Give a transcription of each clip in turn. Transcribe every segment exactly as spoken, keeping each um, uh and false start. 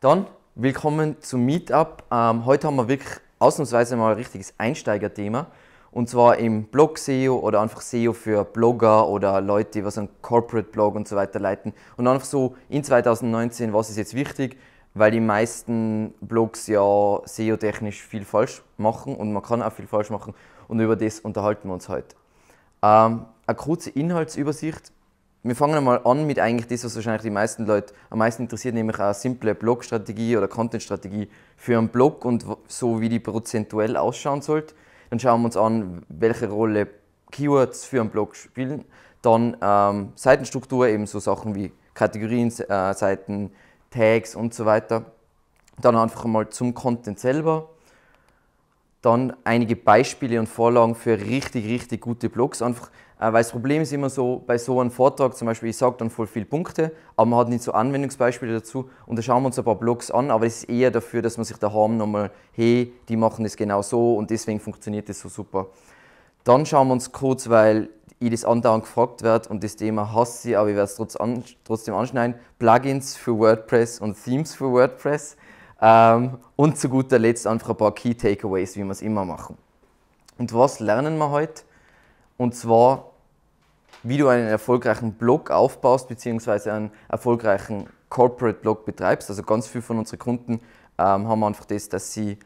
Dann willkommen zum Meetup. Ähm, heute haben wir wirklich ausnahmsweise mal ein richtiges Einsteigerthema. Und zwar im Blog-S E O oder einfach S E O für Blogger oder Leute, die was an Corporate-Blog und so weiter leiten. Und einfach so in zweitausendneunzehn, was ist jetzt wichtig, weil die meisten Blogs ja S E O-technisch viel falsch machen und man kann auch viel falsch machen. Und über das unterhalten wir uns heute. Ähm, eine kurze Inhaltsübersicht. Wir fangen einmal an mit eigentlich das, was wahrscheinlich die meisten Leute am meisten interessiert, nämlich eine simple Blog-Strategie oder Content-Strategie für einen Blog und so, wie die prozentuell ausschauen sollte. Dann schauen wir uns an, welche Rolle Keywords für einen Blog spielen. Dann ähm, Seitenstruktur, eben so Sachen wie Kategorien, äh, Seiten, Tags und so weiter. Dann einfach mal zum Content selber. Dann einige Beispiele und Vorlagen für richtig, richtig gute Blogs. Einfach, äh, weil das Problem ist immer so, bei so einem Vortrag zum Beispiel, ich sage dann voll viele Punkte, aber man hat nicht so Anwendungsbeispiele dazu. Und da schauen wir uns ein paar Blogs an, aber es ist eher dafür, dass man sich daheim nochmal, hey, die machen das genau so und deswegen funktioniert das so super. Dann schauen wir uns kurz, weil ich das andauernd gefragt werde und das Thema hasse ich, aber ich werde es trotz an, trotzdem anschneiden, Plugins für WordPress und Themes für WordPress. Ähm, und zu guter Letzt einfach ein paar Key Takeaways, wie wir es immer machen. Und was lernen wir heute? Und zwar, wie du einen erfolgreichen Blog aufbaust, beziehungsweise einen erfolgreichen Corporate Blog betreibst. Also ganz viele von unseren Kunden ähm, haben einfach das, dass sie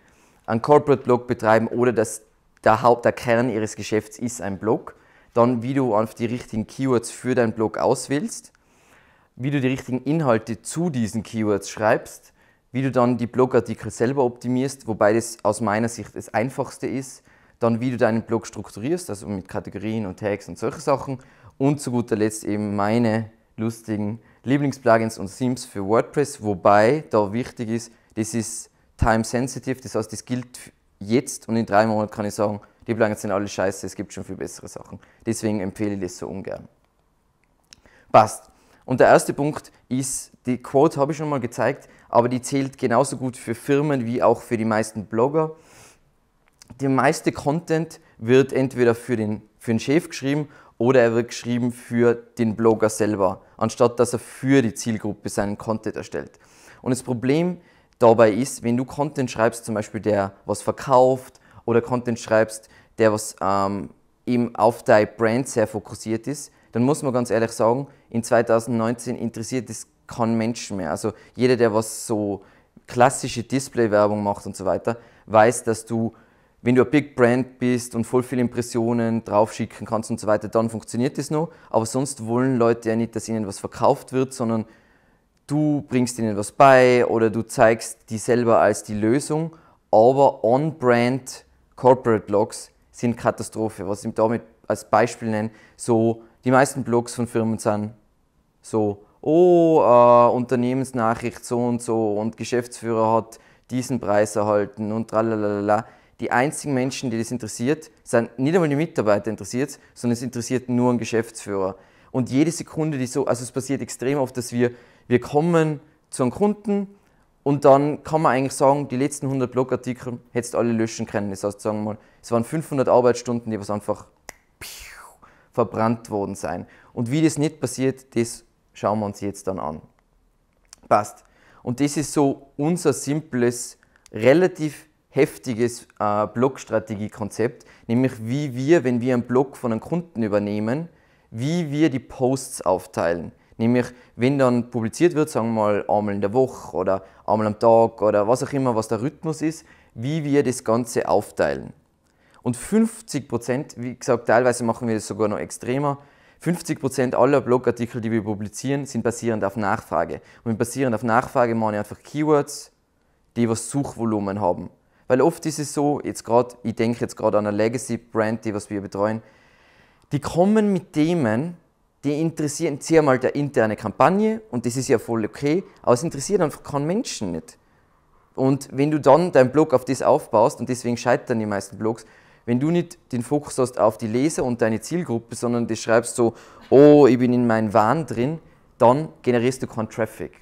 einen Corporate Blog betreiben oder dass der Haupt, der Kern ihres Geschäfts ist ein Blog. Dann, wie du einfach die richtigen Keywords für deinen Blog auswählst, wie du die richtigen Inhalte zu diesen Keywords schreibst, wie du dann die Blogartikel selber optimierst, wobei das aus meiner Sicht das Einfachste ist, dann wie du deinen Blog strukturierst, also mit Kategorien und Tags und solche Sachen und zu guter Letzt eben meine lustigen Lieblingsplugins und Themes für WordPress, wobei da wichtig ist, das ist time sensitive, das heißt, das gilt jetzt und in drei Monaten kann ich sagen, die Plugins sind alle scheiße, es gibt schon viel bessere Sachen. Deswegen empfehle ich das so ungern. Passt. Und der erste Punkt ist, die Quote habe ich schon mal gezeigt, aber die zählt genauso gut für Firmen wie auch für die meisten Blogger. Der meiste Content wird entweder für den, für den Chef geschrieben oder er wird geschrieben für den Blogger selber, anstatt dass er für die Zielgruppe seinen Content erstellt. Und das Problem dabei ist, wenn du Content schreibst, zum Beispiel der was verkauft oder Content schreibst, der was ähm, eben auf deine Brand sehr fokussiert ist, dann muss man ganz ehrlich sagen, in zweitausendneunzehn interessiert es kein Mensch mehr. Also jeder, der was so klassische Display-Werbung macht und so weiter, weiß, dass du, wenn du ein Big Brand bist und voll viele Impressionen draufschicken kannst und so weiter, dann funktioniert das noch. Aber sonst wollen Leute ja nicht, dass ihnen was verkauft wird, sondern du bringst ihnen was bei oder du zeigst die selber als die Lösung. Aber On-Brand Corporate Blogs sind Katastrophe. Was ich damit als Beispiel nenne, so die meisten Blogs von Firmen sind so, oh, äh, Unternehmensnachricht so und so und Geschäftsführer hat diesen Preis erhalten und tralalala. Die einzigen Menschen, die das interessiert, sind nicht einmal die Mitarbeiter interessiert, sondern es interessiert nur einen Geschäftsführer. Und jede Sekunde, die so, also es passiert extrem oft, dass wir, wir kommen zu einem Kunden und dann kann man eigentlich sagen, die letzten hundert Blogartikel hättest du alle löschen können. Das heißt, sagen wir mal, es waren fünfhundert Arbeitsstunden, die was einfach verbrannt worden sein. Und wie das nicht passiert, das schauen wir uns jetzt dann an. Passt. Und das ist so unser simples, relativ heftiges äh, Blog-Strategie-Konzept, nämlich wie wir, wenn wir einen Blog von einem Kunden übernehmen, wie wir die Posts aufteilen. Nämlich, wenn dann publiziert wird, sagen wir mal einmal in der Woche oder einmal am Tag oder was auch immer, was der Rhythmus ist, wie wir das Ganze aufteilen. Und fünfzig Prozent, wie gesagt, teilweise machen wir das sogar noch extremer, fünfzig Prozent aller Blogartikel, die wir publizieren, sind basierend auf Nachfrage. Und basierend auf Nachfrage mache ich einfach Keywords, die was Suchvolumen haben. Weil oft ist es so, jetzt grad, ich denke jetzt gerade an eine Legacy-Brand, die was wir betreuen, die kommen mit Themen, die interessieren, sie haben halt eine interne Kampagne und das ist ja voll okay, aber es interessiert einfach keinen Menschen nicht. Und wenn du dann deinen Blog auf das aufbaust, und deswegen scheitern die meisten Blogs, wenn du nicht den Fokus hast auf die Leser und deine Zielgruppe, sondern du schreibst so, oh, ich bin in meinem Wahn drin, dann generierst du keinen Traffic.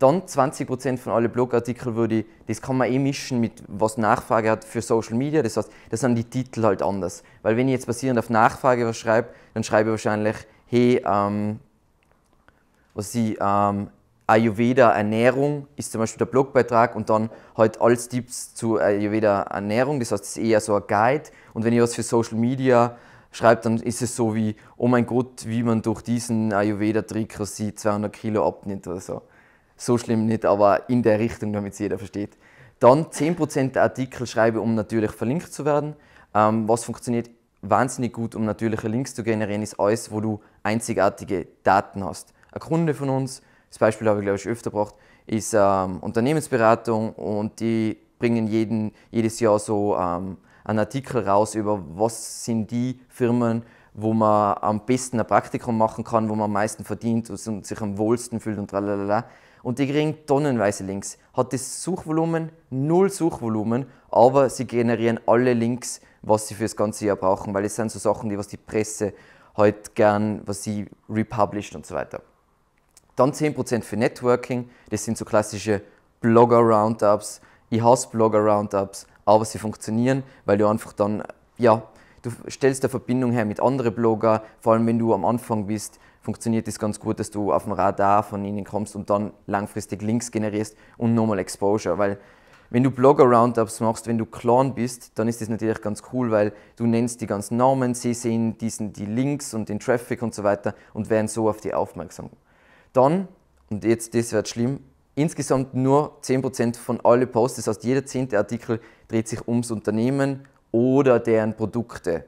Dann zwanzig Prozent von allen Blogartikeln würde ich, das kann man eh mischen mit was Nachfrage hat für Social Media, das heißt, da sind die Titel halt anders. Weil wenn ich jetzt basierend auf Nachfrage was schreibe, dann schreibe ich wahrscheinlich, hey, ähm, was ich, ähm, Ayurveda Ernährung ist zum Beispiel der Blogbeitrag und dann halt alles Tipps zu Ayurveda Ernährung, das heißt, es ist eher so ein Guide. Und wenn ich was für Social Media schreibe, dann ist es so wie, oh mein Gott, wie man durch diesen Ayurveda Trick zweihundert Kilo abnimmt oder so. So schlimm nicht, aber in der Richtung, damit es jeder versteht. Dann zehn Prozent der Artikel schreibe, um natürlich verlinkt zu werden. Ähm, was funktioniert wahnsinnig gut, um natürliche Links zu generieren, ist alles, wo du einzigartige Daten hast. Ein Kunde von uns, das Beispiel habe ich glaube ich öfter gebracht, ist ähm, Unternehmensberatung und die bringen jeden, jedes Jahr so ähm, einen Artikel raus über was sind die Firmen, wo man am besten ein Praktikum machen kann, wo man am meisten verdient und sich am wohlsten fühlt und tralalala. Und die kriegen tonnenweise Links. Hat das Suchvolumen? Null Suchvolumen, aber sie generieren alle Links, was sie für das ganze Jahr brauchen, weil es sind so Sachen, die was die Presse halt gern, was sie republisht und so weiter. Dann zehn Prozent für Networking, das sind so klassische Blogger-Roundups. Ich hasse Blogger-Roundups, aber sie funktionieren, weil du einfach dann, ja, du stellst eine Verbindung her mit anderen Blogger, vor allem wenn du am Anfang bist, funktioniert das ganz gut, dass du auf dem Radar von ihnen kommst und dann langfristig Links generierst und nochmal Exposure, weil wenn du Blogger-Roundups machst, wenn du klein bist, dann ist das natürlich ganz cool, weil du nennst die ganzen Namen, sie sehen diesen, die Links und den Traffic und so weiter und werden so auf die aufmerksam. Dann, und jetzt das wird schlimm, insgesamt nur zehn Prozent von allen Posts, das heißt jeder zehnte Artikel dreht sich ums Unternehmen oder deren Produkte.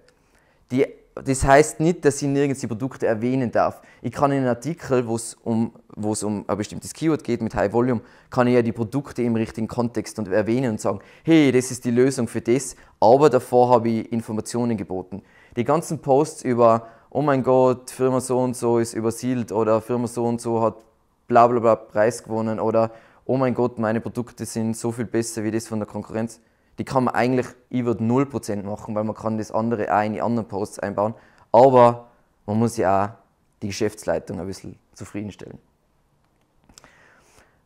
Die Das heißt nicht, dass ich nirgends die Produkte erwähnen darf. Ich kann in einem Artikel, wo es um, wo es um ein bestimmtes Keyword geht mit High Volume, kann ich ja die Produkte im richtigen Kontext und erwähnen und sagen, hey, das ist die Lösung für das, aber davor habe ich Informationen geboten. Die ganzen Posts über, oh mein Gott, Firma so und so ist übersiedelt oder Firma so und so hat bla bla bla Preis gewonnen oder oh mein Gott, meine Produkte sind so viel besser wie das von der Konkurrenz. Die kann man eigentlich über null Prozent machen, weil man kann das andere auch in die anderen Posts einbauen. Aber man muss ja auch die Geschäftsleitung ein bisschen zufriedenstellen.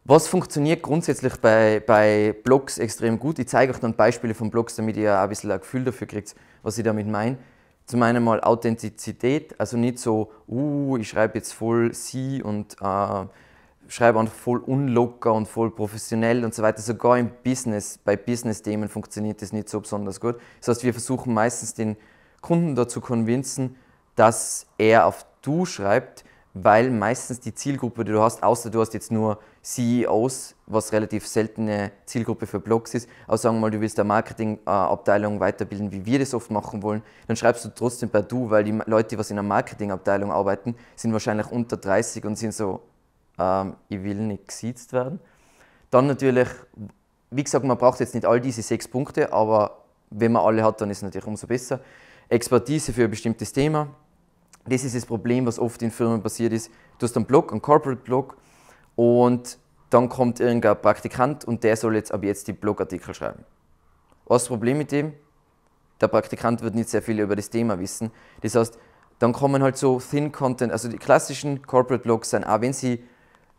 Was funktioniert grundsätzlich bei, bei Blogs extrem gut? Ich zeige euch dann Beispiele von Blogs, damit ihr auch ein bisschen ein Gefühl dafür kriegt, was ich damit meine. Zum einen mal Authentizität, also nicht so, uh, ich schreibe jetzt voll sie und äh, schreibe einfach voll unlocker und voll professionell und so weiter. Sogar im Business, bei Business-Themen funktioniert das nicht so besonders gut. Das heißt, wir versuchen meistens den Kunden dazu zu convincen, dass er auf du schreibt, weil meistens die Zielgruppe, die du hast, außer du hast jetzt nur C E Os, was relativ seltene Zielgruppe für Blogs ist, aber sagen wir mal, du willst eine Marketingabteilung weiterbilden, wie wir das oft machen wollen, dann schreibst du trotzdem bei du, weil die Leute, die was in einer Marketingabteilung arbeiten, sind wahrscheinlich unter dreißig und sind so, Ähm, ich will nicht gesiezt werden. Dann natürlich, wie gesagt, man braucht jetzt nicht all diese sechs Punkte, aber wenn man alle hat, dann ist es natürlich umso besser. Expertise für ein bestimmtes Thema. Das ist das Problem, was oft in Firmen passiert ist. Du hast einen Blog, einen Corporate Blog und dann kommt irgendein Praktikant und der soll jetzt ab jetzt die Blogartikel schreiben. Was ist das Problem mit dem? Der Praktikant wird nicht sehr viel über das Thema wissen. Das heißt, dann kommen halt so Thin Content, also die klassischen Corporate Blogs sind, auch wenn sie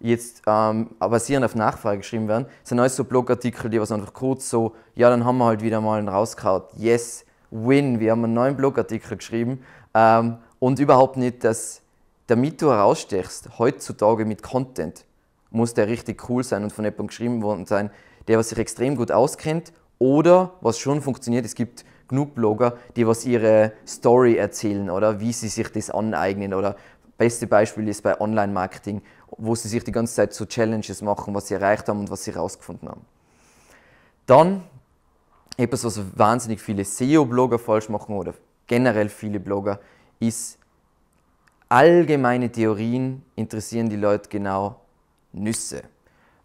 jetzt ähm, basierend auf Nachfrage geschrieben werden, sind alles so Blogartikel, die was einfach kurz so, ja, dann haben wir halt wieder mal einen rausgehauen. Yes, win, wir haben einen neuen Blogartikel geschrieben ähm, und überhaupt nicht, dass, damit du herausstechst, heutzutage mit Content, muss der richtig cool sein und von jemandem geschrieben worden sein, der was sich extrem gut auskennt oder was schon funktioniert, es gibt genug Blogger, die was ihre Story erzählen oder wie sie sich das aneignen oder beste Beispiel ist bei Online-Marketing, wo sie sich die ganze Zeit so Challenges machen, was sie erreicht haben und was sie herausgefunden haben. Dann etwas, was wahnsinnig viele S E O-Blogger falsch machen oder generell viele Blogger, ist allgemeine Theorien interessieren die Leute genau Nüsse.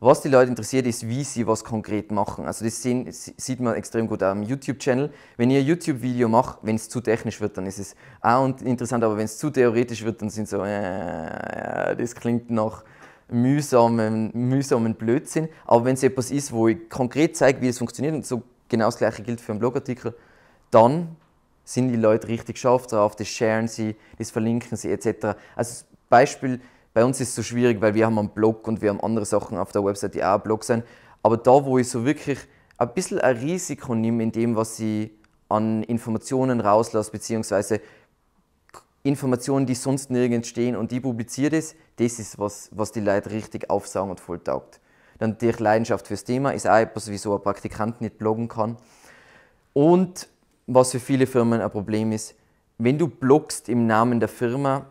Was die Leute interessiert, ist, wie sie was konkret machen. Also das sehen, sieht man extrem gut auch am YouTube-Channel. Wenn ihr ein YouTube-Video macht, wenn es zu technisch wird, dann ist es auch interessant, aber wenn es zu theoretisch wird, dann sind so, äh, das klingt nach mühsamen, mühsamen Blödsinn. Aber wenn es etwas ist, wo ich konkret zeige, wie es funktioniert, und so genau das Gleiche gilt für einen Blogartikel, dann sind die Leute richtig scharf drauf, das sharen sie, das verlinken sie et cetera. Also Beispiel, bei uns ist es so schwierig, weil wir haben einen Blog und wir haben andere Sachen auf der Website, die auch ein Blog sind. Aber da, wo ich so wirklich ein bisschen ein Risiko nehme in dem, was ich an Informationen rauslasse, beziehungsweise Informationen, die sonst nirgends stehen und die publiziert ist, das ist was, was die Leute richtig aufsaugen und voll taugt. Dann die Leidenschaft fürs Thema ist auch etwas, wieso ein Praktikant nicht bloggen kann. Und was für viele Firmen ein Problem ist, wenn du bloggst im Namen der Firma,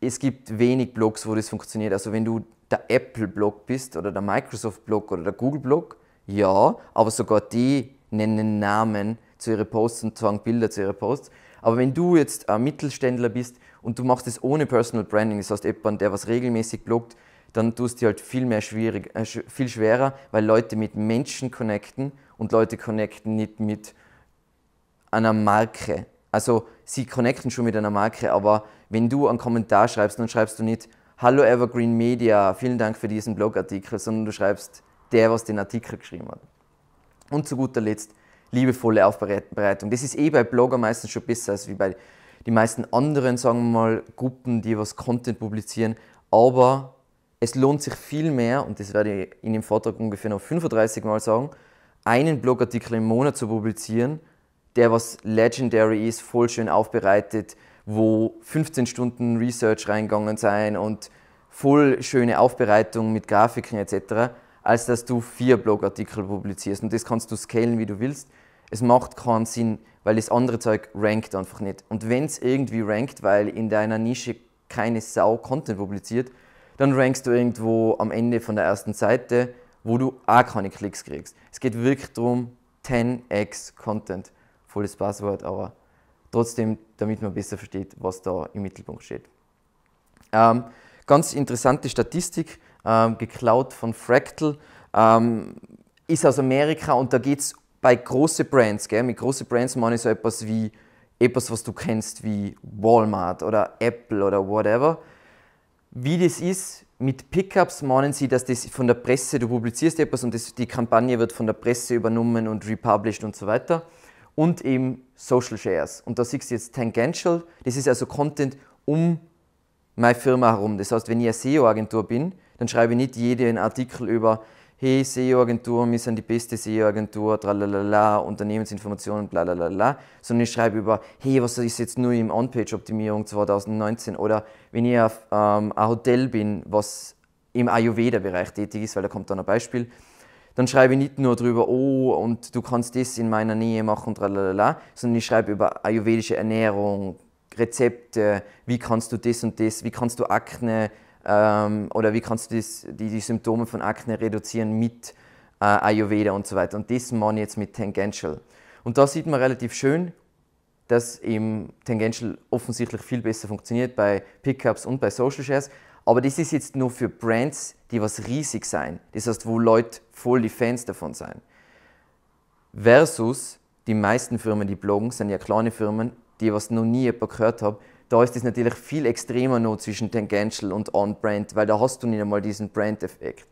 es gibt wenig Blogs, wo das funktioniert. Also wenn du der Apple-Blog bist oder der Microsoft-Blog oder der Google-Blog, ja, aber sogar die nennen Namen zu ihren Posts und sagen Bilder zu ihren Posts. Aber wenn du jetzt ein Mittelständler bist und du machst es ohne Personal Branding, das heißt jemand, der was regelmäßig bloggt, dann tust du dir halt viel mehr schwierig, äh, viel schwerer, weil Leute mit Menschen connecten und Leute connecten nicht mit einer Marke. Also sie connecten schon mit einer Marke, aber wenn du einen Kommentar schreibst, dann schreibst du nicht Hallo Evergreen Media, vielen Dank für diesen Blogartikel, sondern du schreibst der, was den Artikel geschrieben hat. Und zu guter Letzt liebevolle Aufbereitung. Das ist eh bei Blogger meistens schon besser als wie bei den meisten anderen, sagen wir mal, Gruppen, die was Content publizieren. Aber es lohnt sich viel mehr, und das werde ich in dem Vortrag ungefähr noch fünfunddreißig Mal sagen, einen Blogartikel im Monat zu publizieren, der was legendary ist, voll schön aufbereitet, wo fünfzehn Stunden Research reingegangen sein und voll schöne Aufbereitung mit Grafiken et cetera, als dass du vier Blogartikel publizierst. Und das kannst du scalen, wie du willst. Es macht keinen Sinn, weil das andere Zeug rankt einfach nicht. Und wenn es irgendwie rankt, weil in deiner Nische keine Sau Content publiziert, dann rankst du irgendwo am Ende von der ersten Seite, wo du auch keine Klicks kriegst. Es geht wirklich darum, zehn x Content. Volles Passwort, aber trotzdem, damit man besser versteht, was da im Mittelpunkt steht. Ähm, ganz interessante Statistik, ähm, geklaut von Fractal, ähm, ist aus Amerika und da geht es bei großen Brands, gell? Mit großen Brands meine ich so etwas wie, etwas, was du kennst, wie Walmart oder Apple oder whatever. Wie das ist, mit Pickups meinen sie, dass das von der Presse, du publizierst etwas und das, die Kampagne wird von der Presse übernommen und republished und so weiter. Und eben Social Shares. Und da siehst du jetzt Tangential, das ist also Content um meine Firma herum. Das heißt, wenn ich eine S E O-Agentur bin, dann schreibe ich nicht jeden Artikel über hey, S E O-Agentur, wir sind die beste S E O-Agentur, tralalala, Unternehmensinformationen, blalalala, sondern ich schreibe über hey, was ist jetzt nur im On-Page-Optimierung zweitausendneunzehn oder wenn ich auf, ähm, ein Hotel bin, was im Ayurveda-Bereich tätig ist, weil da kommt dann ein Beispiel, dann schreibe ich nicht nur darüber, oh, und du kannst das in meiner Nähe machen, tralalala, sondern ich schreibe über ayurvedische Ernährung, Rezepte, wie kannst du das und das, wie kannst du Akne ähm, oder wie kannst du das, die, die Symptome von Akne reduzieren mit äh, Ayurveda und so weiter. Und das meine ich jetzt mit Tangential. Und da sieht man relativ schön, dass eben Tangential offensichtlich viel besser funktioniert bei Pickups und bei Social Shares. Aber das ist jetzt nur für Brands, die was riesig sein, das heißt, wo Leute voll die Fans davon sein. Versus die meisten Firmen, die bloggen, sind ja kleine Firmen, die was noch nie jemand gehört hat. Da ist es natürlich viel extremer noch zwischen Tangential und On-Brand, weil da hast du nicht einmal diesen Brand-Effekt.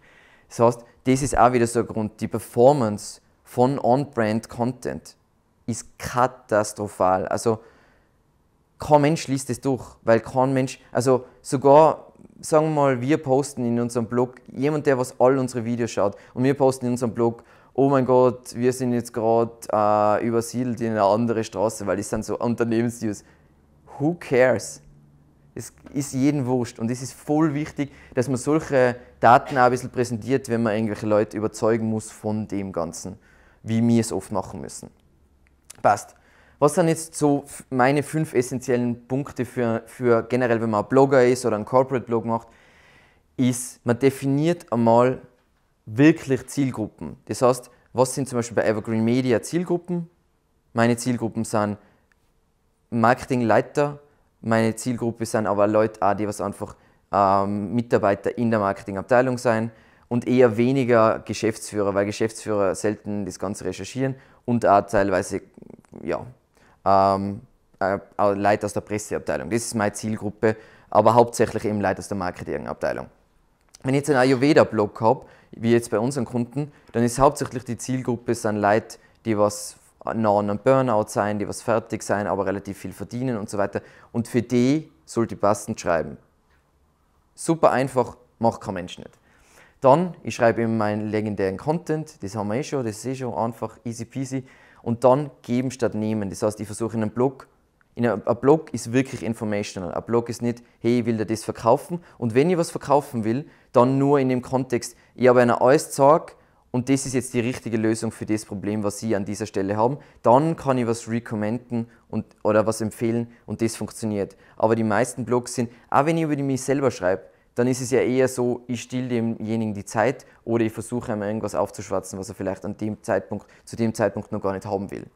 Das heißt, das ist auch wieder so ein Grund, die Performance von On-Brand-Content ist katastrophal. Also kein Mensch liest das durch, weil kein Mensch, also sogar sagen wir mal, wir posten in unserem Blog, jemand, der was all unsere Videos schaut, und wir posten in unserem Blog, oh mein Gott, wir sind jetzt gerade äh, übersiedelt in eine andere Straße, weil das sind so Unternehmensnews. Who cares? Es ist jedem wurscht und es ist voll wichtig, dass man solche Daten auch ein bisschen präsentiert, wenn man irgendwelche Leute überzeugen muss von dem Ganzen, wie wir es oft machen müssen. Passt. Was sind jetzt so meine fünf essentiellen Punkte für, für generell, wenn man ein Blogger ist oder einen Corporate-Blog macht, ist, man definiert einmal wirklich Zielgruppen. Das heißt, was sind zum Beispiel bei Evergreen Media Zielgruppen? Meine Zielgruppen sind Marketingleiter, meine Zielgruppe sind aber Leute auch, die was einfach ähm, Mitarbeiter in der Marketingabteilung sein und eher weniger Geschäftsführer, weil Geschäftsführer selten das Ganze recherchieren und auch teilweise, ja, Ähm, äh, Leute aus der Presseabteilung. Das ist meine Zielgruppe, aber hauptsächlich eben Leute aus der Marketingabteilung. Wenn ich jetzt einen Ayurveda-Blog habe, wie jetzt bei unseren Kunden, dann ist hauptsächlich die Zielgruppe sind Leute, die was nah an einem Burnout sein, die was fertig sein, aber relativ viel verdienen und so weiter. Und für die sollte ich passend schreiben. Super einfach, macht kein Mensch nicht. Dann, ich schreibe eben meinen legendären Content, das haben wir eh schon, das ist eh schon einfach, easy peasy. Und dann geben statt nehmen. Das heißt, ich versuche in einem Blog In einem Blog ist wirklich informational. Ein Blog ist nicht, hey, ich will dir das verkaufen. Und wenn ich was verkaufen will, dann nur in dem Kontext, ich habe einer alles gesagt und das ist jetzt die richtige Lösung für das Problem, was Sie an dieser Stelle haben. Dann kann ich was recommenden und, oder was empfehlen und das funktioniert. Aber die meisten Blogs sind, auch wenn ich über mich selber schreibe, dann ist es ja eher so, ich stehle demjenigen die Zeit oder ich versuche einmal irgendwas aufzuschwatzen, was er vielleicht an dem Zeitpunkt, zu dem Zeitpunkt noch gar nicht haben will.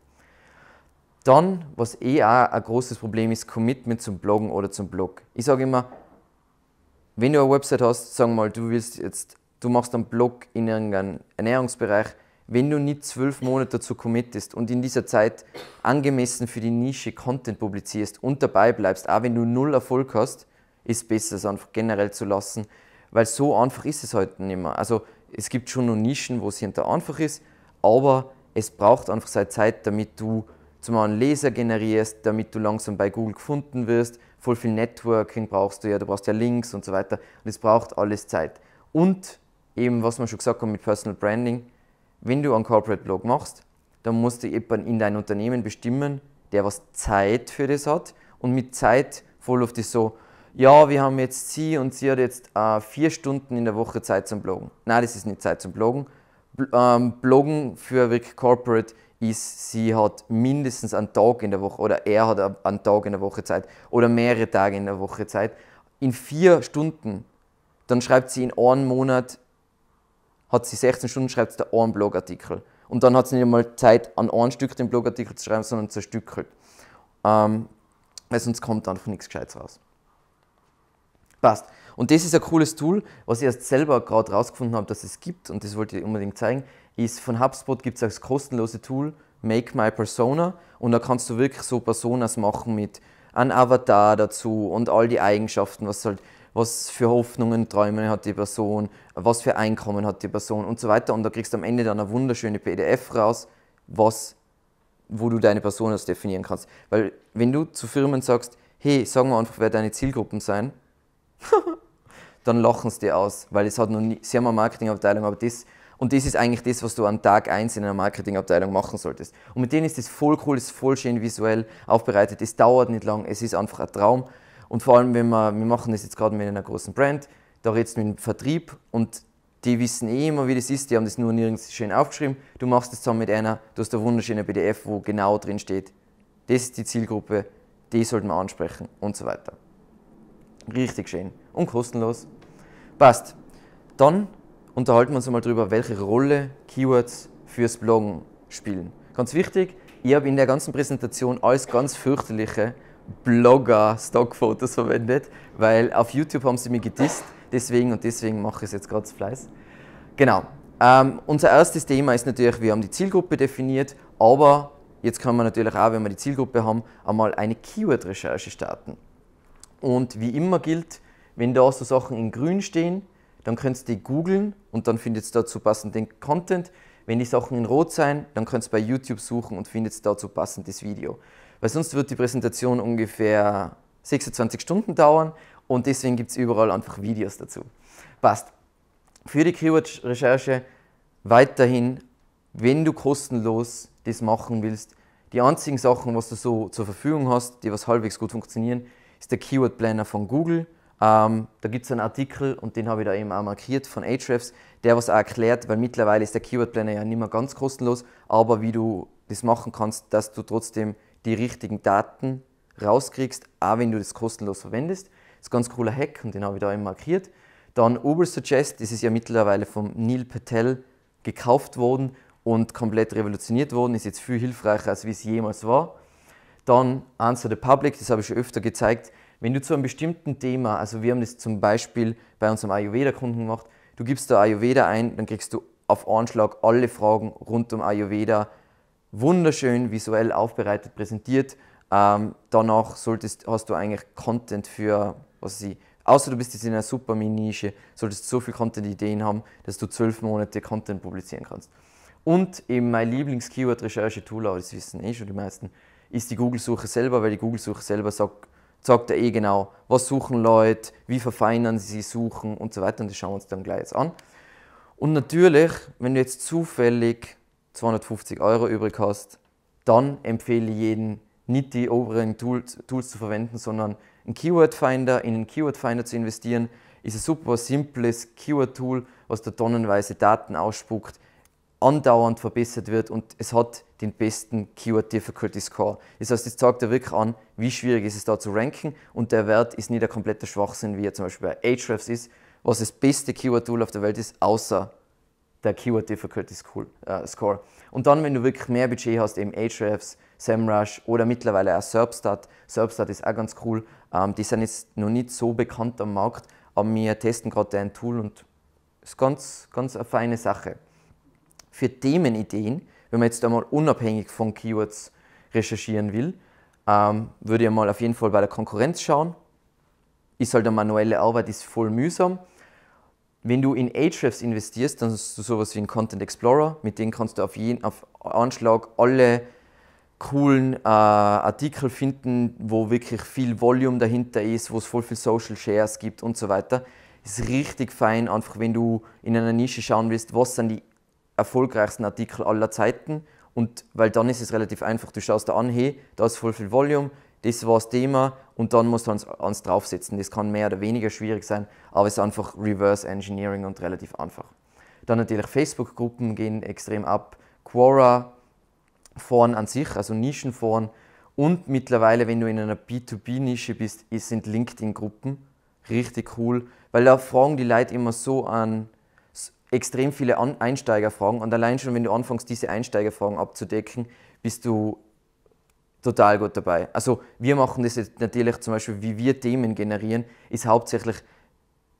Dann, was eh auch ein großes Problem ist, Commitment zum Bloggen oder zum Blog. Ich sage immer, wenn du eine Website hast, sagen wir mal, du willst jetzt, du machst einen Blog in irgendeinem Ernährungsbereich, wenn du nicht zwölf Monate dazu committest und in dieser Zeit angemessen für die Nische Content publizierst und dabei bleibst, auch wenn du null Erfolg hast, ist besser, es einfach generell zu lassen, weil so einfach ist es heute nicht mehr. Also es gibt schon noch Nischen, wo es hinter einfach ist, aber es braucht einfach seine Zeit, damit du zum einen Leser generierst, damit du langsam bei Google gefunden wirst, voll viel Networking brauchst du ja, du brauchst ja Links und so weiter und es braucht alles Zeit. Und eben, was wir schon gesagt haben mit Personal Branding, wenn du einen Corporate Blog machst, dann musst du jemanden in dein Unternehmen bestimmen, der was Zeit für das hat und mit Zeit voll auf das so, ja, wir haben jetzt sie und sie hat jetzt äh, vier Stunden in der Woche Zeit zum Bloggen. Nein, das ist nicht Zeit zum Bloggen. Bl ähm, Bloggen für wirklich Corporate ist, sie hat mindestens einen Tag in der Woche oder er hat einen Tag in der Woche Zeit oder mehrere Tage in der Woche Zeit. In vier Stunden, dann schreibt sie in einem Monat, hat sie sechzehn Stunden, schreibt sie da einen Blogartikel. Und dann hat sie nicht einmal Zeit, an einem Stück den Blogartikel zu schreiben, sondern zerstückelt. Ähm, weil sonst kommt einfach nichts Gescheites raus. Passt. Und das ist ein cooles Tool, was ich erst selber gerade rausgefunden habe, dass es gibt und das wollte ich unbedingt zeigen, ist von HubSpot gibt es das kostenlose Tool Make My Persona und da kannst du wirklich so Personas machen mit einem Avatar dazu und all die Eigenschaften, was, halt, was für Hoffnungen, Träume hat die Person, was für Einkommen hat die Person und so weiter und da kriegst du am Ende dann eine wunderschöne P D F raus, was, wo du deine Personas definieren kannst. Weil wenn du zu Firmen sagst, hey, sagen wir einfach, wer deine Zielgruppen sein, dann lachen sie dir aus, weil es hat noch nie, sie haben eine Marketingabteilung, aber das, und das ist eigentlich das, was du an Tag eins in einer Marketingabteilung machen solltest. Und mit denen ist das voll cool, ist voll schön visuell aufbereitet, es dauert nicht lang, es ist einfach ein Traum. Und vor allem, wenn wir, wir machen das jetzt gerade mit einer großen Brand, da redest du mit dem Vertrieb und die wissen eh immer, wie das ist, die haben das nur nirgends schön aufgeschrieben, du machst das zusammen mit einer, du hast eine wunderschöne P D F, wo genau drin steht, das ist die Zielgruppe, die sollten wir ansprechen und so weiter. Richtig schön und kostenlos. Passt. Dann unterhalten wir uns einmal darüber, welche Rolle Keywords fürs Bloggen spielen. Ganz wichtig, ich habe in der ganzen Präsentation alles ganz fürchterliche Blogger-Stockfotos verwendet, weil auf YouTube haben sie mich gedisst, deswegen und deswegen mache ich es jetzt gerade zu Fleiß. Genau. Ähm, unser erstes Thema ist natürlich, wir haben die Zielgruppe definiert, aber jetzt kann man natürlich auch, wenn wir die Zielgruppe haben, einmal eine Keyword-Recherche starten. Und wie immer gilt, wenn da so Sachen in grün stehen, dann könnt ihr die googeln und dann findet ihr dazu passenden Content. Wenn die Sachen in rot sind, dann könnt ihr bei YouTube suchen und findet dazu passendes Video. Weil sonst wird die Präsentation ungefähr sechsundzwanzig Stunden dauern und deswegen gibt es überall einfach Videos dazu. Passt. Für die Keyword-Recherche weiterhin, wenn du kostenlos das machen willst, die einzigen Sachen, was du so zur Verfügung hast, die was halbwegs gut funktionieren, ist der Keyword Planner von Google. Ähm, da gibt es einen Artikel und den habe ich da eben auch markiert von Ahrefs, der was auch erklärt, weil mittlerweile ist der Keyword Planner ja nicht mehr ganz kostenlos, aber wie du das machen kannst, dass du trotzdem die richtigen Daten rauskriegst, auch wenn du das kostenlos verwendest. Das ist ein ganz cooler Hack und den habe ich da eben markiert. Dann Ubersuggest, das ist ja mittlerweile von Neil Patel gekauft worden und komplett revolutioniert worden, ist jetzt viel hilfreicher, als wie es jemals war. Dann Answer the Public, das habe ich schon öfter gezeigt. Wenn du zu einem bestimmten Thema, also wir haben das zum Beispiel bei unserem Ayurveda-Kunden gemacht, du gibst da Ayurveda ein, dann kriegst du auf Anschlag alle Fragen rund um Ayurveda wunderschön visuell aufbereitet, präsentiert. Ähm, danach solltest, hast du eigentlich Content für, was weiß ich, außer du bist jetzt in einer super Mini-Nische, solltest so viel Content-Ideen haben, dass du zwölf Monate Content publizieren kannst. Und eben mein Lieblings-Keyword-Recherche-Tool, aber das wissen eh schon die meisten, ist die Google-Suche selber, weil die Google-Suche selber sagt, sagt ja eh genau, was suchen Leute, wie verfeinern sie suchen und so weiter. Und das schauen wir uns dann gleich jetzt an. Und natürlich, wenn du jetzt zufällig zweihundertfünfzig Euro übrig hast, dann empfehle ich jeden, nicht die oberen Tools, Tools zu verwenden, sondern einen Keyword Finder, in einen Keyword Finder zu investieren, ist ein super simples Keyword-Tool, was da tonnenweise Daten ausspuckt, andauernd verbessert wird und es hat den besten Keyword Difficulty Score. Das heißt, das zeigt ja wirklich an, wie schwierig ist es da zu ranken und der Wert ist nicht der komplette Schwachsinn, wie er zum Beispiel bei Ahrefs ist, was das beste Keyword Tool auf der Welt ist, außer der Keyword Difficulty Score. Und dann, wenn du wirklich mehr Budget hast, eben Ahrefs, Semrush oder mittlerweile auch Serpstat. Serpstat ist auch ganz cool, die sind jetzt noch nicht so bekannt am Markt, aber wir testen gerade ein Tool und ist ganz, ganz eine feine Sache. Für Themenideen, wenn man jetzt einmal unabhängig von Keywords recherchieren will, ähm, würde ich mal auf jeden Fall bei der Konkurrenz schauen. Ist halt eine manuelle Arbeit, ist voll mühsam. Wenn du in Ahrefs investierst, dann hast du sowas wie einen Content Explorer, mit dem kannst du auf jeden auf Anschlag alle coolen äh, Artikel finden, wo wirklich viel Volume dahinter ist, wo es voll viel Social Shares gibt und so weiter. Ist richtig fein, einfach wenn du in einer Nische schauen willst, was sind die erfolgreichsten Artikel aller Zeiten, und weil dann ist es relativ einfach, du schaust da an, hey, da ist voll viel Volume, das war das Thema und dann musst du ans, ans draufsetzen. Das kann mehr oder weniger schwierig sein, aber es ist einfach Reverse Engineering und relativ einfach. Dann natürlich Facebook-Gruppen gehen extrem ab, Quora, Foren an sich, also Nischenforen, und mittlerweile, wenn du in einer B zwei B Nische bist, sind LinkedIn-Gruppen richtig cool, weil da fragen die Leute immer so an, extrem viele Einsteigerfragen, und allein schon, wenn du anfängst, diese Einsteigerfragen abzudecken, bist du total gut dabei. Also wir machen das jetzt natürlich zum Beispiel, wie wir Themen generieren, ist hauptsächlich,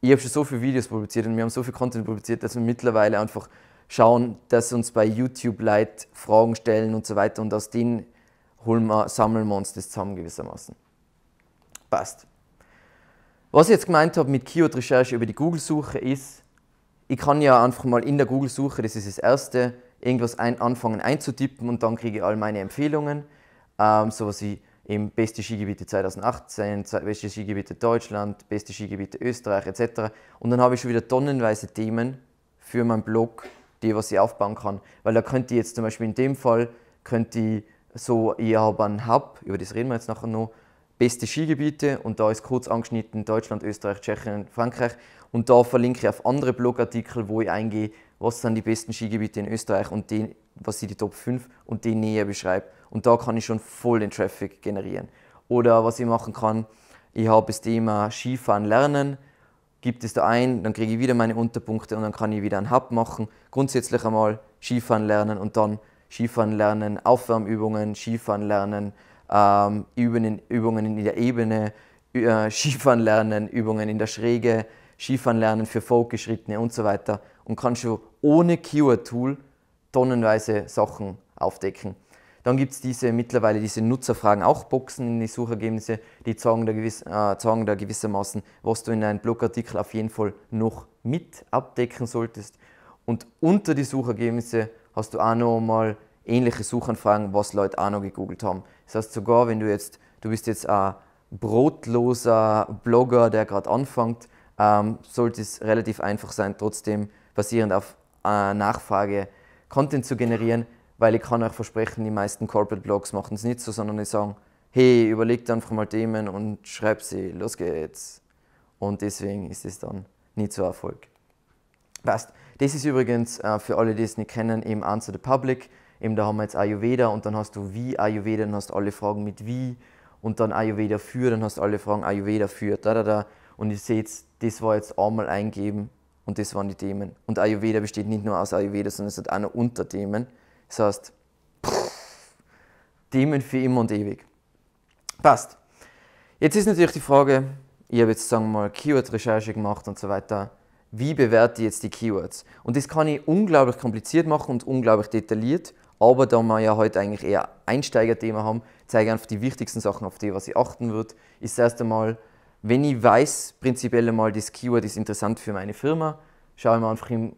ich habe schon so viele Videos publiziert und wir haben so viel Content publiziert, dass wir mittlerweile einfach schauen, dass uns bei YouTube Leute Fragen stellen und so weiter, und aus denen holen wir, sammeln wir uns das zusammen gewissermaßen. Passt. Was ich jetzt gemeint habe mit Keyword-Recherche über die Google-Suche ist, ich kann ja einfach mal in der Google-Suche, das ist das Erste, irgendwas ein, anfangen einzutippen und dann kriege ich all meine Empfehlungen. Ähm, sowas wie eben beste Skigebiete zweitausendachtzehn, beste Skigebiete Deutschland, beste Skigebiete Österreich et cetera. Und dann habe ich schon wieder tonnenweise Themen für meinen Blog, die was ich aufbauen kann. Weil da könnte ich jetzt zum Beispiel in dem Fall, könnte ich so, ich habe einen Hub, über das reden wir jetzt nachher noch, beste Skigebiete, und da ist kurz angeschnitten Deutschland, Österreich, Tschechien, Frankreich, und da verlinke ich auf andere Blogartikel, wo ich eingehe, was sind die besten Skigebiete in Österreich und die, was sind die Top fünf und die näher beschreibe, und da kann ich schon voll den Traffic generieren. Oder was ich machen kann, ich habe das Thema Skifahren lernen, gibt es da ein, dann kriege ich wieder meine Unterpunkte und dann kann ich wieder einen Hub machen, grundsätzlich einmal Skifahren lernen und dann Skifahren lernen, Aufwärmübungen, Skifahren lernen, Ähm, Übungen in der Ebene, äh, Skifahren lernen, Übungen in der Schräge, Skifahren lernen für Fortgeschrittene und so weiter, und kann schon ohne Keyword-Tool tonnenweise Sachen aufdecken. Dann gibt es diese, mittlerweile diese Nutzerfragen auch Boxen in die Suchergebnisse, die zeigen da, gewiss, äh, zeigen da gewissermaßen, was du in einem Blogartikel auf jeden Fall noch mit abdecken solltest. Und unter die Suchergebnisse hast du auch noch mal ähnliche Suchanfragen, was Leute auch noch gegoogelt haben. Das heißt, sogar wenn du jetzt, du bist jetzt ein brotloser Blogger, der gerade anfängt, ähm, sollte es relativ einfach sein, trotzdem basierend auf äh, Nachfrage Content zu generieren, weil ich kann euch versprechen, die meisten Corporate Blogs machen es nicht so, sondern die sagen, hey, überleg dir einfach mal Themen und schreib sie, los geht's. Und deswegen ist es dann nicht so ein Erfolg. Passt. Das ist übrigens äh, für alle, die es nicht kennen, eben Answer the Public. Eben, da haben wir jetzt Ayurveda und dann hast du wie Ayurveda, dann hast du alle Fragen mit wie, und dann Ayurveda für, dann hast du alle Fragen Ayurveda für, da da da. Und ihr seht, das war jetzt einmal eingeben und das waren die Themen. Und Ayurveda besteht nicht nur aus Ayurveda, sondern es hat auch noch Unterthemen. Das heißt, pff, Themen für immer und ewig. Passt. Jetzt ist natürlich die Frage, ich habe jetzt, sagen wir mal, Keyword-Recherche gemacht und so weiter. Wie bewerte ich jetzt die Keywords? Und das kann ich unglaublich kompliziert machen und unglaublich detailliert. Aber da wir ja heute eigentlich eher Einsteigerthema haben, zeige ich einfach die wichtigsten Sachen, auf die was ich achten würde. Ist das erste Mal, wenn ich weiß, prinzipiell einmal, das Keyword ist interessant für meine Firma, schaue ich mir einfach im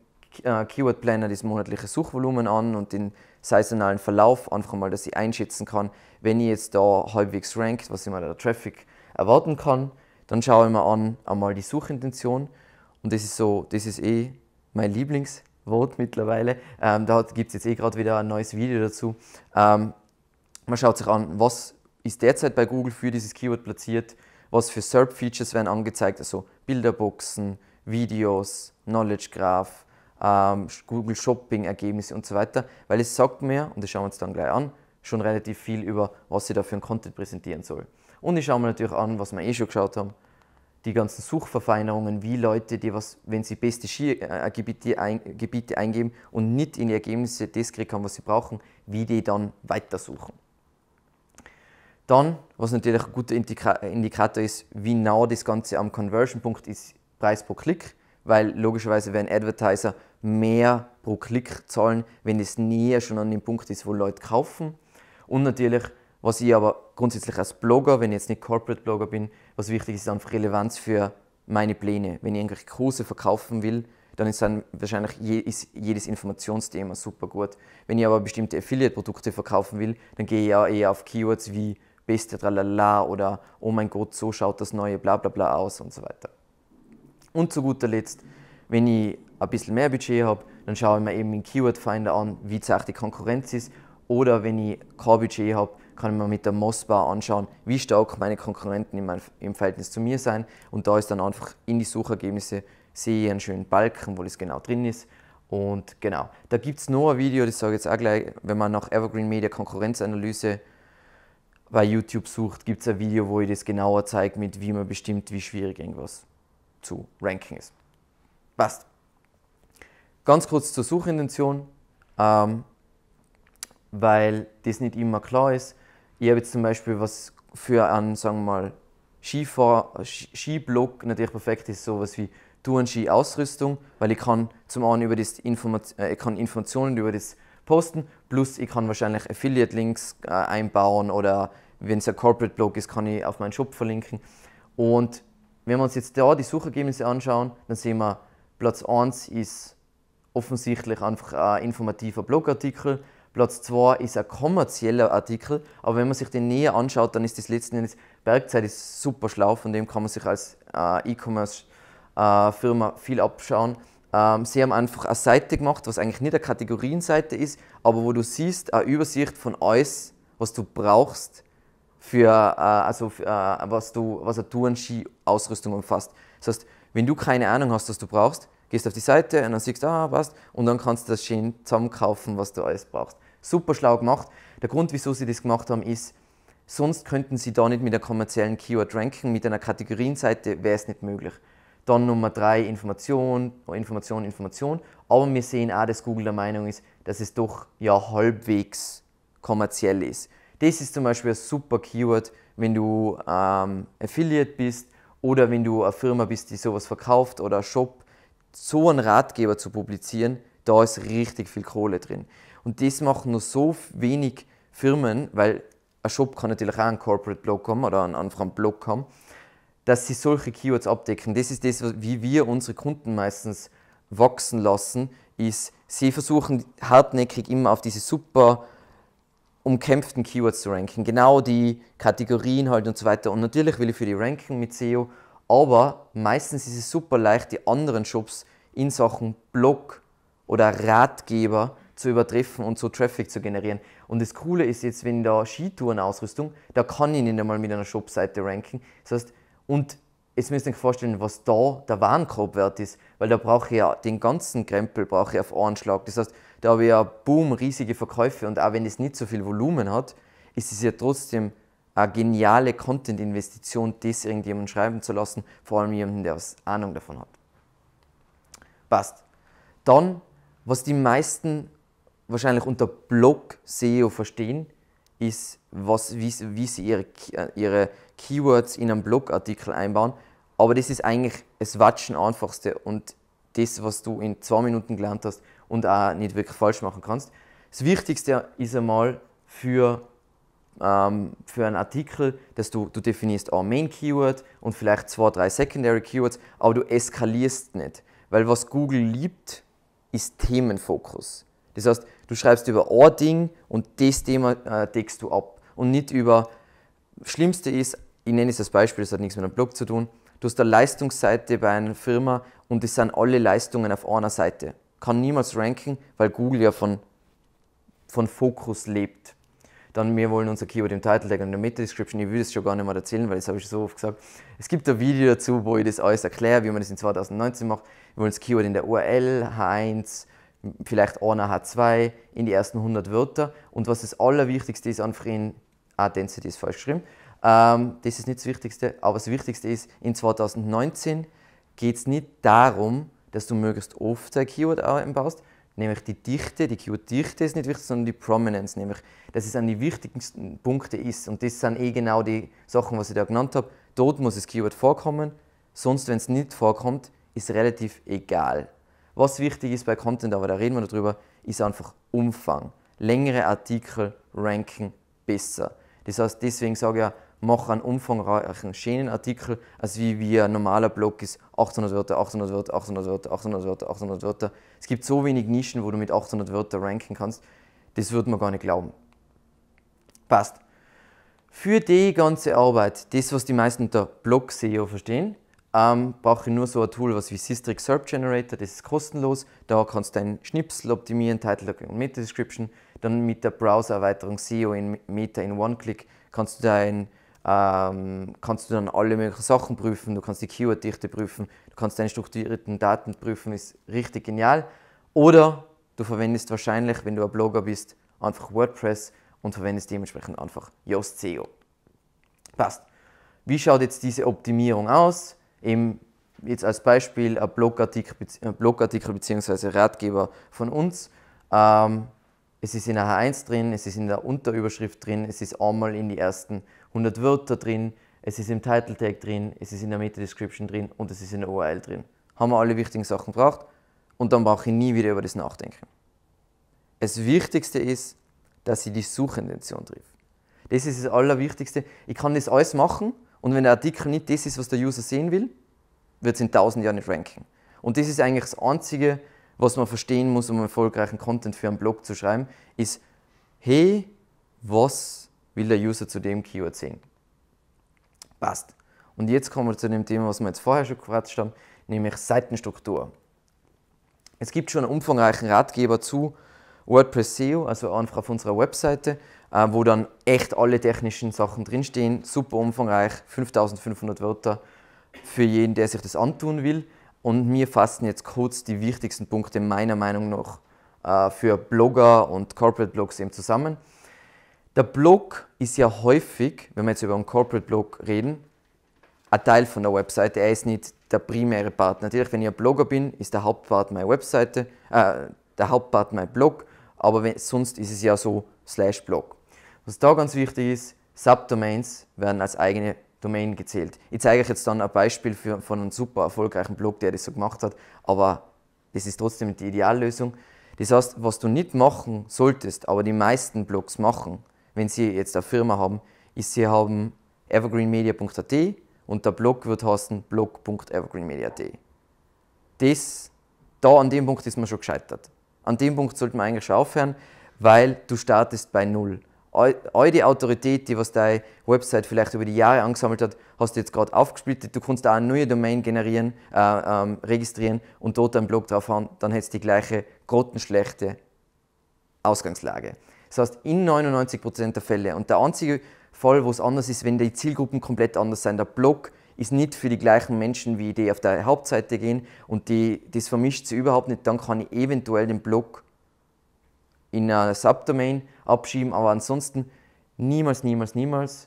Keyword Planner das monatliche Suchvolumen an und den saisonalen Verlauf, einfach mal, dass ich einschätzen kann, wenn ich jetzt da halbwegs rankt, was ich mir da Traffic erwarten kann, dann schaue ich mir an einmal die Suchintention, und das ist so, das ist eh mein Lieblings Wort mittlerweile. Ähm, da gibt es jetzt eh gerade wieder ein neues Video dazu. Ähm, man schaut sich an, was ist derzeit bei Google für dieses Keyword platziert, was für SERP-Features werden angezeigt, also Bilderboxen, Videos, Knowledge Graph, ähm, Google Shopping-Ergebnisse und so weiter, weil es sagt mir, und das schauen wir uns dann gleich an, schon relativ viel über, was ich da für einen Content präsentieren soll. Und ich schaue mir natürlich an, was wir eh schon geschaut haben, die ganzen Suchverfeinerungen, wie Leute, die was, wenn sie beste Skigebiete ein, Gebiete eingeben und nicht in die Ergebnisse das gekriegt haben, was sie brauchen, wie die dann weitersuchen. Dann, was natürlich ein guter Indikator ist, wie nah das Ganze am Conversion-Punkt ist, Preis pro Klick, weil logischerweise werden Advertiser mehr pro Klick zahlen, wenn es näher schon an dem Punkt ist, wo Leute kaufen. Und natürlich, was ich aber grundsätzlich als Blogger, wenn ich jetzt nicht Corporate Blogger bin, was wichtig ist, ist dann Relevanz für meine Pläne. Wenn ich irgendwelche Kurse verkaufen will, dann ist dann wahrscheinlich je, ist jedes Informationsthema super gut. Wenn ich aber bestimmte Affiliate-Produkte verkaufen will, dann gehe ich ja eher auf Keywords wie Beste Tralala oder Oh mein Gott, so schaut das neue Blablabla bla bla aus und so weiter. Und zu guter Letzt, wenn ich ein bisschen mehr Budget habe, dann schaue ich mir eben im Keyword Finder an, wie zart die Konkurrenz ist. Oder wenn ich kein Budget habe, kann ich mir mit der Moz Bar anschauen, wie stark meine Konkurrenten in mein, im Verhältnis zu mir sind. Und da ist dann einfach in die Suchergebnisse, sehe ich einen schönen Balken, wo das genau drin ist. Und genau, da gibt es noch ein Video, das sage ich jetzt auch gleich, wenn man nach Evergreen Media Konkurrenzanalyse bei YouTube sucht, gibt es ein Video, wo ich das genauer zeige, mit wie man bestimmt, wie schwierig irgendwas zu ranken ist. Passt. Ganz kurz zur Suchintention, ähm, weil das nicht immer klar ist. Ich habe jetzt zum Beispiel was für einen, sagen wir mal, Skiblog natürlich perfekt ist, sowas wie Touren-Ski-Ausrüstung, weil ich kann zum einen über das Informat äh, ich kann Informationen über das posten, plus ich kann wahrscheinlich Affiliate-Links äh, einbauen oder wenn es ein Corporate-Blog ist, kann ich auf meinen Shop verlinken. Und wenn wir uns jetzt da die Suchergebnisse anschauen, dann sehen wir, Platz eins ist offensichtlich einfach ein informativer Blogartikel, Platz zwei ist ein kommerzieller Artikel, aber wenn man sich den näher anschaut, dann ist das letzten Endes, Bergzeit ist super schlau, von dem kann man sich als äh, E-Commerce-Firma äh, viel abschauen. Ähm, sie haben einfach eine Seite gemacht, was eigentlich nicht eine Kategorienseite ist, aber wo du siehst, eine Übersicht von alles, was du brauchst, für, äh, also für, äh, was, du, was eine Touren-Ski-Ausrüstung umfasst. Das heißt, wenn du keine Ahnung hast, was du brauchst, gehst auf die Seite und dann siehst du, ah, passt, und dann kannst du das schön zusammenkaufen, was du alles brauchst. Super schlau gemacht. Der Grund, wieso sie das gemacht haben, ist, sonst könnten sie da nicht mit einer kommerziellen Keyword ranken, mit einer Kategorienseite wäre es nicht möglich. Dann Nummer drei, Information, Information, Information. Aber wir sehen auch, dass Google der Meinung ist, dass es doch ja halbwegs kommerziell ist. Das ist zum Beispiel ein super Keyword, wenn du ähm, Affiliate bist oder wenn du eine Firma bist, die sowas verkauft oder ein Shop. So einen Ratgeber zu publizieren, da ist richtig viel Kohle drin. Und das machen nur so wenig Firmen, weil ein Shop kann natürlich auch einen Corporate-Blog haben oder einen anderen Blog haben, dass sie solche Keywords abdecken. Das ist das, wie wir unsere Kunden meistens wachsen lassen, ist, sie versuchen hartnäckig immer auf diese super umkämpften Keywords zu ranken, genau die Kategorien halt und so weiter. Und natürlich will ich für die ranken mit S E O, aber meistens ist es super leicht, die anderen Shops in Sachen Blog oder Ratgeber zu übertreffen und so Traffic zu generieren. Und das Coole ist jetzt, wenn da Skitourenausrüstung, da kann ich nicht einmal mit einer Shopseite ranken. Das heißt, und jetzt müsst ihr euch vorstellen, was da der Warenkorbwert ist, weil da brauche ich ja den ganzen Krempel brauche ich auf einen Schlag. Das heißt, da habe ich ja boom, riesige Verkäufe und auch wenn es nicht so viel Volumen hat, ist es ja trotzdem eine geniale Content-Investition, das irgendjemandem schreiben zu lassen, vor allem jemanden, der was Ahnung davon hat. Passt. Dann, was die meisten wahrscheinlich unter Blog-S E O verstehen, ist, was, wie, wie sie ihre, ihre Keywords in einen Blogartikel einbauen, aber das ist eigentlich das Watschen einfachste und das, was du in zwei Minuten gelernt hast und auch nicht wirklich falsch machen kannst. Das Wichtigste ist einmal für, ähm, für einen Artikel, dass du, du definierst ein Main-Keyword und vielleicht zwei, drei Secondary-Keywords, aber du eskalierst nicht, weil was Google liebt, ist Themenfokus. Das heißt, du schreibst über ein Ding und das Thema äh, deckst du ab und nicht über, das Schlimmste ist, ich nenne es als Beispiel, das hat nichts mit einem Blog zu tun, du hast eine Leistungsseite bei einer Firma und es sind alle Leistungen auf einer Seite. Kann niemals ranken, weil Google ja von, von Fokus lebt. Dann, wir wollen unser Keyword im Title Tag und in der Meta-Description. Ich will das schon gar nicht mehr erzählen, weil das habe ich so oft gesagt. Es gibt ein Video dazu, wo ich das alles erkläre, wie man das in zweitausendneunzehn macht. Wir wollen das Keyword in der U R L, H eins, vielleicht einer H zwei, in die ersten hundert Wörter. Und was das Allerwichtigste ist, an Freien, ah, Density ist falsch geschrieben. Ähm, das ist nicht das Wichtigste, aber das Wichtigste ist, in zweitausendneunzehn geht es nicht darum, dass du möglichst oft ein Keyword einbaust, nämlich die Dichte, die Keyword-Dichte ist nicht wichtig, sondern die Prominence, nämlich dass es an die wichtigsten Punkte ist. Und das sind eh genau die Sachen, was ich da genannt habe. Dort muss das Keyword vorkommen, sonst, wenn es nicht vorkommt, ist relativ egal. Was wichtig ist bei Content, aber da reden wir darüber, ist einfach Umfang. Längere Artikel ranken besser. Das heißt, deswegen sage ich ja, mach einen umfangreichen, schönen Artikel, als wie, wie ein normaler Blog ist, achthundert Wörter, achthundert Wörter, achthundert Wörter, achthundert Wörter, achthundert Wörter. Es gibt so wenig Nischen, wo du mit achthundert Wörter ranken kannst, das würde man gar nicht glauben. Passt. Für die ganze Arbeit, das was die meisten unter Blog-S E O verstehen, ähm, brauche ich nur so ein Tool was wie SysTrix S E R P Generator, das ist kostenlos, da kannst du deinen Schnipsel optimieren, Title und Meta-Description, dann mit der Browser-Erweiterung S E O in Meta in One-Click kannst du deinen Ähm, kannst du dann alle möglichen Sachen prüfen, du kannst die Keyword-Dichte prüfen, du kannst deine strukturierten Daten prüfen, ist richtig genial. Oder du verwendest wahrscheinlich, wenn du ein Blogger bist, einfach WordPress und verwendest dementsprechend einfach Yoast S E O. Passt. Wie schaut jetzt diese Optimierung aus? Eben jetzt als Beispiel ein Blogartikel, ein Blogartikel bzw. Ratgeber von uns. Ähm, Es ist in der H eins drin, es ist in der Unterüberschrift drin, es ist einmal in die ersten hundert Wörter drin, es ist im Title Tag drin, es ist in der Meta-Description drin und es ist in der U R L drin. Haben wir alle wichtigen Sachen gebraucht und dann brauche ich nie wieder über das nachdenken. Das Wichtigste ist, dass ich die Suchintention trifft. Das ist das Allerwichtigste. Ich kann das alles machen und wenn der Artikel nicht das ist, was der User sehen will, wird es in tausend Jahren nicht ranken. Und das ist eigentlich das Einzige, was man verstehen muss, um erfolgreichen Content für einen Blog zu schreiben, ist, hey, was will der User zu dem Keyword sehen? Passt. Und jetzt kommen wir zu dem Thema, was wir jetzt vorher schon gequatscht haben, nämlich Seitenstruktur. Es gibt schon einen umfangreichen Ratgeber zu WordPress S E O, also einfach auf unserer Webseite, wo dann echt alle technischen Sachen drinstehen, super umfangreich, fünftausendfünfhundert Wörter für jeden, der sich das antun will. Und wir fassen jetzt kurz die wichtigsten Punkte meiner Meinung nach äh, für Blogger und Corporate Blogs eben zusammen. Der Blog ist ja häufig, wenn wir jetzt über einen Corporate Blog reden, ein Teil von der Webseite, er ist nicht der primäre Part. Natürlich, wenn ich ein Blogger bin, ist der Hauptpart meine Webseite, äh, der Hauptpart mein Blog, aber wenn, sonst ist es ja so slash Blog. Was da ganz wichtig ist, Subdomains werden als eigene Domain gezählt. Ich zeige euch jetzt dann ein Beispiel für, von einem super erfolgreichen Blog, der das so gemacht hat, aber das ist trotzdem die Ideallösung. Das heißt, was du nicht machen solltest, aber die meisten Blogs machen, wenn sie jetzt eine Firma haben, ist, sie haben evergreen media punkt a t und der Blog wird heißen blog punkt evergreen media punkt a t. Das, da an dem Punkt ist man schon gescheitert. An dem Punkt sollte man eigentlich schon aufhören, weil du startest bei null. All die Autorität, die was deine Website vielleicht über die Jahre angesammelt hat, hast du jetzt gerade aufgesplittet. Du kannst auch eine neue Domain generieren, äh, ähm, registrieren und dort einen Blog drauf haben, dann hättest du die gleiche grottenschlechte Ausgangslage. Das heißt, in neunundneunzig Prozent der Fälle, und der einzige Fall, wo es anders ist, wenn die Zielgruppen komplett anders sind, der Blog ist nicht für die gleichen Menschen, wie die auf der Hauptseite gehen und die, das vermischt sie überhaupt nicht, dann kann ich eventuell den Blog in einer Subdomain abschieben, aber ansonsten niemals, niemals, niemals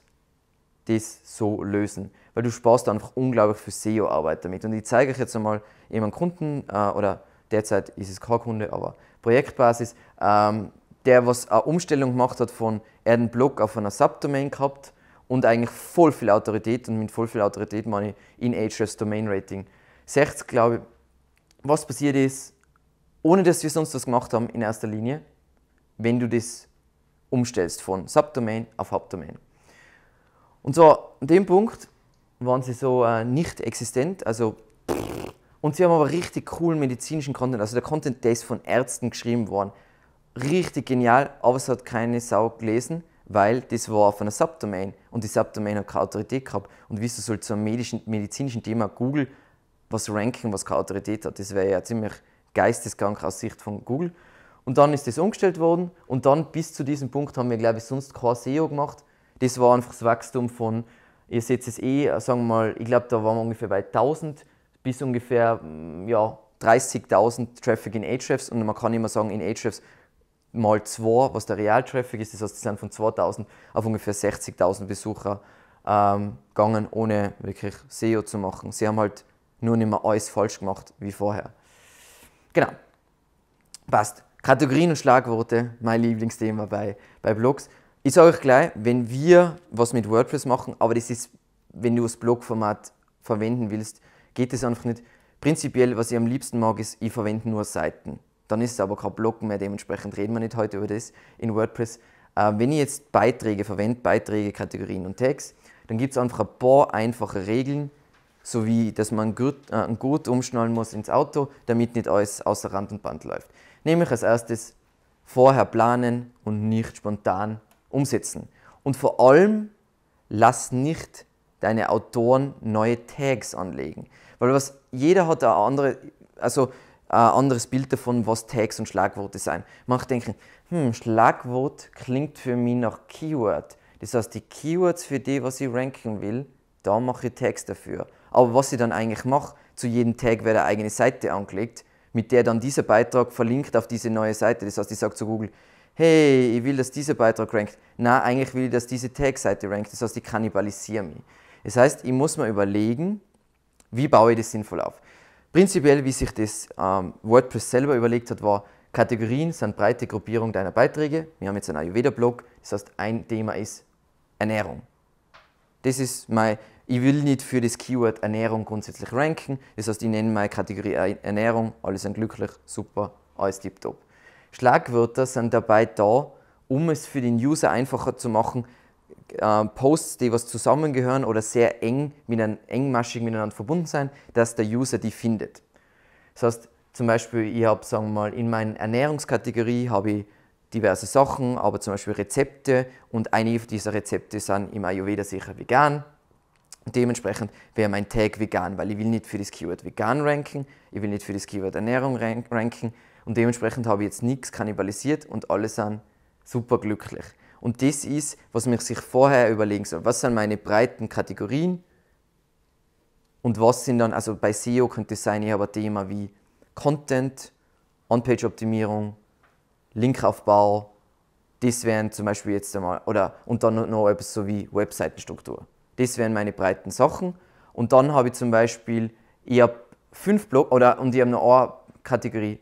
das so lösen, weil du sparst einfach unglaublich viel S E O-Arbeit damit. Und ich zeige euch jetzt einmal jemanden Kunden, äh, oder derzeit ist es kein Kunde, aber Projektbasis, ähm, der was eine Umstellung gemacht hat von, er hat einen Blog auf einer Subdomain gehabt und eigentlich voll viel Autorität, und mit voll viel Autorität meine ich in Ahrefs Domain Rating sechzig, glaube ich. Was passiert ist, ohne dass wir sonst was gemacht haben in erster Linie, wenn du das umstellst von Subdomain auf Hauptdomain. Und so an dem Punkt waren sie so äh, nicht existent, also pff, und sie haben aber richtig coolen medizinischen Content, also der Content, der ist von Ärzten geschrieben worden. Richtig genial, aber es hat keine Sau gelesen, weil das war auf einer Subdomain und die Subdomain hat keine Autorität gehabt. Und wieso soll zu einem medizin, medizinischen Thema Google was ranken, was keine Autorität hat? Das wäre ja ziemlich geisteskrank aus Sicht von Google. Und dann ist das umgestellt worden und dann bis zu diesem Punkt haben wir, glaube ich, sonst kein S E O gemacht. Das war einfach das Wachstum von, ihr seht es eh, sagen wir mal, ich glaube, da waren wir ungefähr bei tausend bis ungefähr ja, dreißigtausend Traffic in Ahrefs, und man kann immer sagen, in Ahrefs mal zwei, was der Real-Traffic ist, das heißt, es sind von zweitausend auf ungefähr sechzigtausend Besucher ähm, gegangen, ohne wirklich S E O zu machen. Sie haben halt nur nicht mehr alles falsch gemacht wie vorher. Genau, passt. Kategorien und Schlagworte, mein Lieblingsthema bei, bei Blogs. Ich sage euch gleich, wenn wir was mit WordPress machen, aber das ist, wenn du das Blogformat verwenden willst, geht das einfach nicht. Prinzipiell, was ich am liebsten mag, ist, ich verwende nur Seiten. Dann ist es aber kein Blog mehr, dementsprechend reden wir nicht heute über das in WordPress. Äh, wenn ich jetzt Beiträge verwende, Beiträge, Kategorien und Tags, dann gibt es einfach ein paar einfache Regeln, so wie, dass man einen Gurt, äh, einen Gurt umschnallen muss ins Auto, damit nicht alles außer Rand und Band läuft. Nämlich als erstes vorher planen und nicht spontan umsetzen. Und vor allem, lass nicht deine Autoren neue Tags anlegen. Weil was, jeder hat ein andere, also ein anderes Bild davon, was Tags und Schlagworte sind. Man kann denken, hm, Schlagwort klingt für mich nach Keyword. Das heißt, die Keywords für die, was ich ranken will, da mache ich Tags dafür. Aber was ich dann eigentlich mache, zu jedem Tag wird eine eigene Seite angelegt, mit der dann dieser Beitrag verlinkt auf diese neue Seite. Das heißt, ich sage zu Google, hey, ich will, dass dieser Beitrag rankt. Nein, eigentlich will ich, dass diese Tag-Seite rankt. Das heißt, ich kannibalisiere mich. Das heißt, ich muss mir überlegen, wie baue ich das sinnvoll auf. Prinzipiell, wie sich das ähm, WordPress selber überlegt hat, war, Kategorien sind breite Gruppierung deiner Beiträge. Wir haben jetzt einen Ayurveda-Blog. Das heißt, ein Thema ist Ernährung. Das ist mein... Ich will nicht für das Keyword Ernährung grundsätzlich ranken, das heißt, ich nenne meine Kategorie Ernährung, alle sind glücklich, super, alles tiptop. Schlagwörter sind dabei da, um es für den User einfacher zu machen, äh, Posts, die was zusammengehören oder sehr eng, mit einem, engmaschig miteinander verbunden sind, dass der User die findet. Das heißt, zum Beispiel, ich habe, sagen wir mal, in meiner Ernährungskategorie habe ich diverse Sachen, aber zum Beispiel Rezepte, und einige dieser Rezepte sind im Ayurveda sicher vegan. Dementsprechend wäre mein Tag vegan, weil ich will nicht für das Keyword vegan ranken, ich will nicht für das Keyword Ernährung ranken, und dementsprechend habe ich jetzt nichts kannibalisiert und alle sind super glücklich. Und das ist, was man sich vorher überlegen soll. Was sind meine breiten Kategorien und was sind dann, also bei S E O könnte es sein, ich habe ein Thema wie Content, On-Page-Optimierung, Linkaufbau, das wären zum Beispiel jetzt einmal, oder und dann noch etwas so wie Webseitenstruktur. Das wären meine breiten Sachen. Und dann habe ich zum Beispiel, ich habe fünf Blog, oder und ich habe noch eine Kategorie